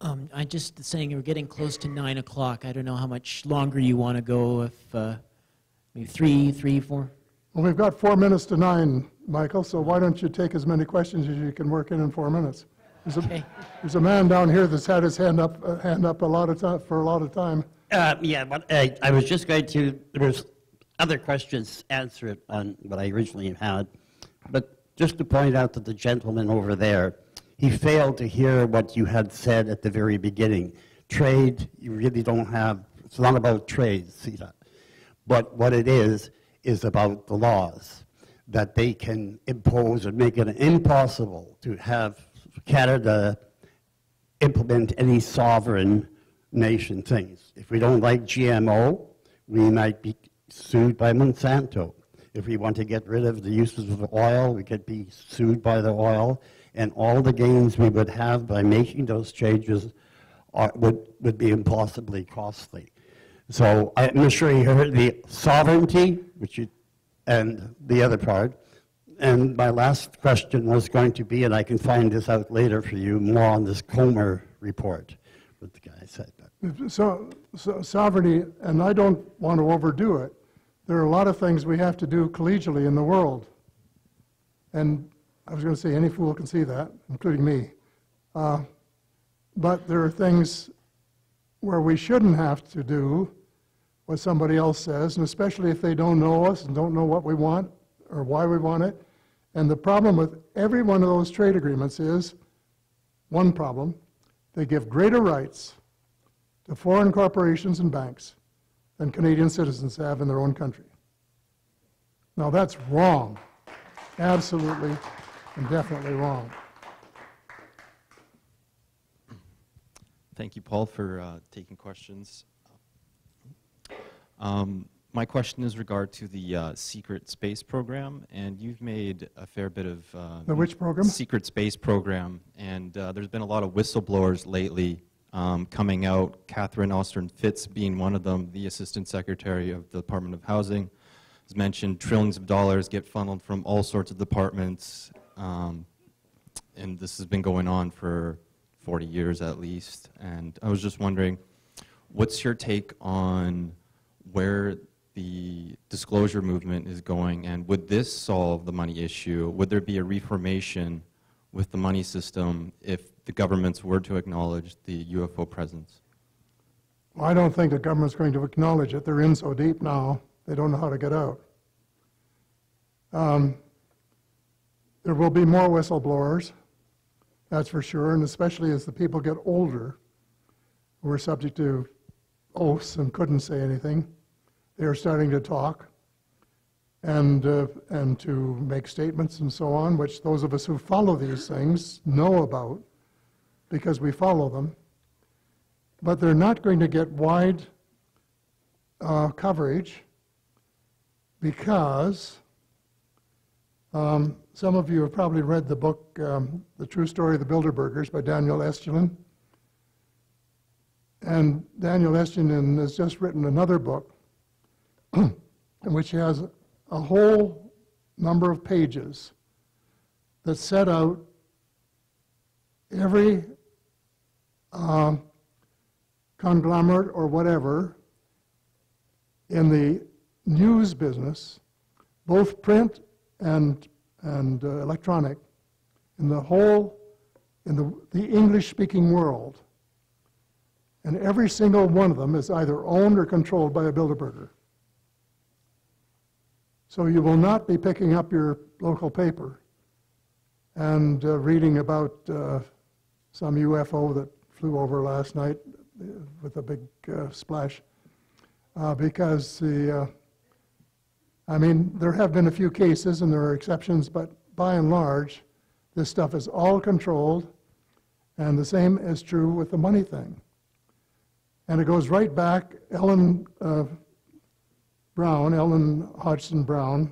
Um, I just saying we're getting close to nine o'clock. I don't know how much longer you want to go. If uh, maybe three, three, four. Well, we've got four minutes to nine, Michael. So why don't you take as many questions as you can work in in four minutes? There's okay. a there's a man down here that's had his hand up uh, hand up a lot of time for a lot of time. Uh, yeah, but uh, I was just going to. There's other questions answered on what I originally had, but just to point out that the gentleman over there, he failed to hear what you had said at the very beginning. Trade, you really don't have, it's not about trade, CETA. But what it is, is about the laws that they can impose and make it impossible to have Canada implement any sovereign nation things. If we don't like G M O, we might be sued by Monsanto. If we want to get rid of the uses of oil, we could be sued by the oil. And all the gains we would have by making those changes are, would, would be impossibly costly. So I'm not sure you heard the sovereignty, which you, and the other part. And my last question was going to be, and I can find this out later for you, more on this Comer report, what the guy said. So, so sovereignty, and I don't want to overdo it. There are a lot of things we have to do collegially in the world. And I was going to say any fool can see that, including me. Uh, but there are things where we shouldn't have to do what somebody else says, and especially if they don't know us and don't know what we want or why we want it. And the problem with every one of those trade agreements is, one problem, they give greater rights to foreign corporations and banks than Canadian citizens have in their own country. Now that's wrong, absolutely and definitely wrong. Thank you, Paul, for uh, taking questions. Um, my question is regard to the uh, secret space program, and you've made a fair bit of uh, the which program? Secret space program, and uh, there's been a lot of whistleblowers lately um, coming out. Catherine Austin Fitz being one of them, the Assistant Secretary of the Department of Housing, has mentioned trillions of dollars get funneled from all sorts of departments, um, and this has been going on for forty years at least. And I was just wondering, what's your take on where the disclosure movement is going, and would this solve the money issue? Would there be a reformation with the money system if the governments were to acknowledge the U F O presence? Well, I don't think the government's going to acknowledge it. They're in so deep now, they don't know how to get out. Um, there will be more whistleblowers, that's for sure, and especially as the people get older, who are subject to oaths and couldn't say anything, they are starting to talk and, uh, and to make statements and so on, which those of us who follow these things know about because we follow them. But they're not going to get wide uh, coverage because um, some of you have probably read the book, um, The True Story of the Bilderbergers by Daniel Estulin. And Daniel Estinin has just written another book, which has a whole number of pages that set out every uh, conglomerate or whatever in the news business, both print and and uh, electronic, in the whole in the the English-speaking world, and every single one of them is either owned or controlled by a Bilderberger. So you will not be picking up your local paper and uh, reading about uh, some U F O that flew over last night with a big uh, splash, uh, because the, uh, I mean, there have been a few cases and there are exceptions, but by and large, this stuff is all controlled, and the same is true with the money thing. And it goes right back. Ellen uh, Brown, Ellen Hodgson Brown,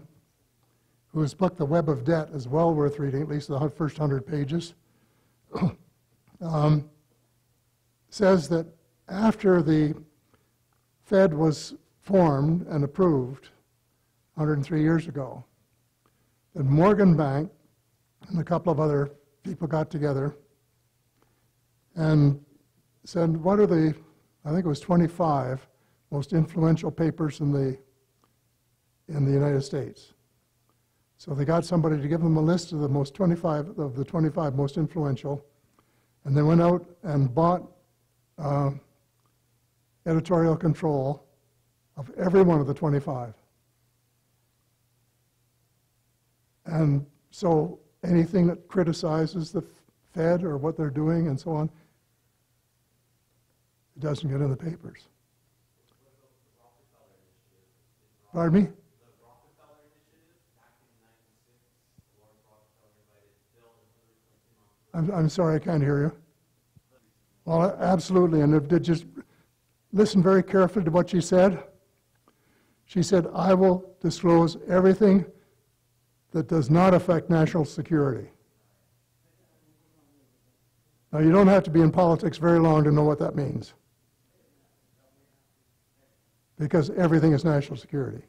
who has plucked the web of debt, is well worth reading, at least the first hundred pages, um, says that after the Fed was formed and approved one hundred three years ago, that Morgan Bank and a couple of other people got together and said, what are the, I think it was twenty-five most influential papers in the, in the United States? So they got somebody to give them a list of the most twenty-five of the twenty-five most influential, and they went out and bought uh, editorial control of every one of the twenty-five. And so anything that criticizes the Fed or what they're doing and so on, it doesn't get in the papers. Pardon me? I'm, I'm sorry, I can't hear you. Well, absolutely, and if did just listen very carefully to what she said. She said, I will disclose everything that does not affect national security. Now, you don't have to be in politics very long to know what that means, because everything is national security.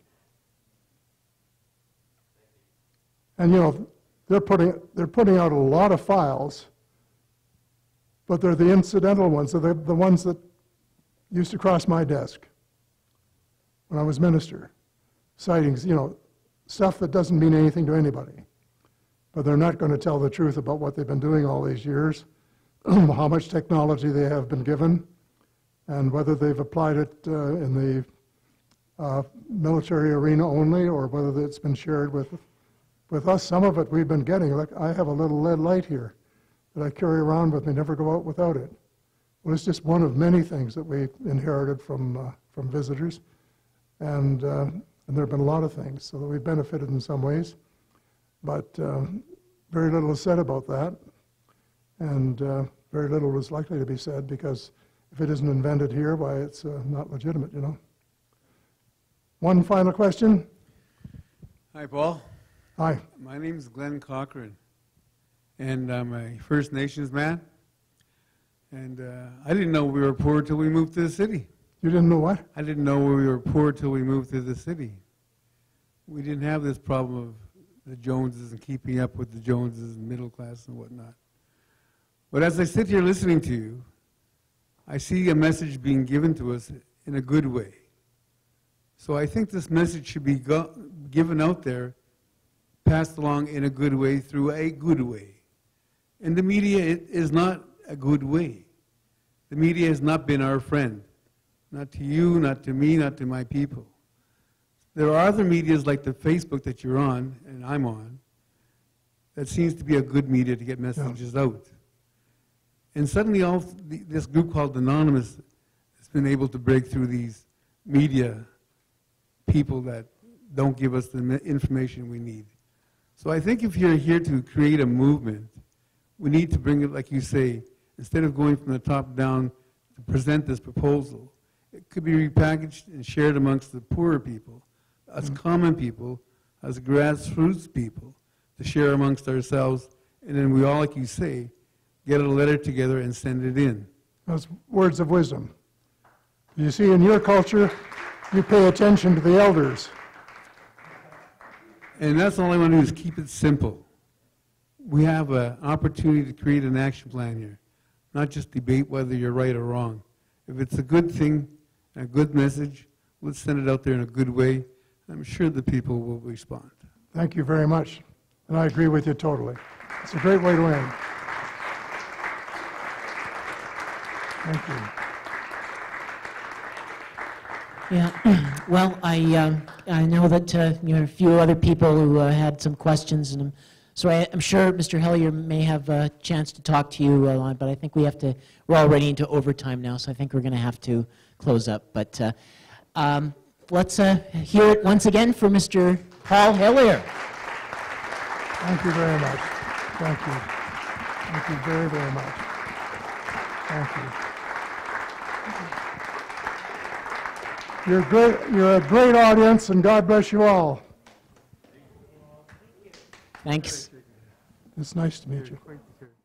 And you know, They're putting, they're putting out a lot of files, but they're the incidental ones. So they're the ones that used to cross my desk when I was minister. Sightings, you know, stuff that doesn't mean anything to anybody. But they're not going to tell the truth about what they've been doing all these years, how much technology they have been given, and whether they've applied it uh, in the uh, military arena only, or whether it's been shared with With us, some of it we've been getting. Like, I have a little lead light here that I carry around with me, never go out without it. Well, it's just one of many things that we inherited from uh, from visitors, and uh, and there have been a lot of things, so that we've benefited in some ways, but um, very little is said about that, and uh, very little is likely to be said, because if it isn't invented here, why, it's uh, not legitimate, you know. One final question. Hi, Paul. Hi. My name is Glenn Cochran, and I'm a First Nations man. And uh, I didn't know we were poor till we moved to the city. You didn't know what? I didn't know we were poor till we moved to the city. We didn't have this problem of the Joneses and keeping up with the Joneses and middle class and whatnot. But as I sit here listening to you, I see a message being given to us in a good way. So I think this message should be go given out there, passed along in a good way, through a good way. And the media it is not a good way. The media has not been our friend. Not to you, not to me, not to my people. There are other medias like the Facebook that you're on, and I'm on, that seems to be a good media to get messages yeah. out. And suddenly all th this group called Anonymous has been able to break through these media people that don't give us the information we need. So I think if you're here to create a movement, we need to bring it, like you say, instead of going from the top down to present this proposal, it could be repackaged and shared amongst the poorer people, us mm-hmm. common people, us grassroots people, to share amongst ourselves, and then we all, like you say, get a letter together and send it in. Those words of wisdom. You see, in your culture, you pay attention to the elders. And that's all I want to do is keep it simple. We have an opportunity to create an action plan here, not just debate whether you're right or wrong. If it's a good thing, a good message, let's send it out there in a good way. I'm sure the people will respond. Thank you very much. And I agree with you totally. It's a great way to end. Thank you. Yeah. Well, I, uh, I know that uh, you had a few other people who uh, had some questions, and I'm, so I, I'm sure Mister Hellier may have a chance to talk to you, uh, but I think we have to, we're already into overtime now, so I think we're going to have to close up. But uh, um, let's uh, hear it once again for Mister Paul Hellier. Thank you very much. Thank you. Thank you very, very much. Thank you. You're great. You're a great audience, and God bless you all. Thanks. It's nice to meet you.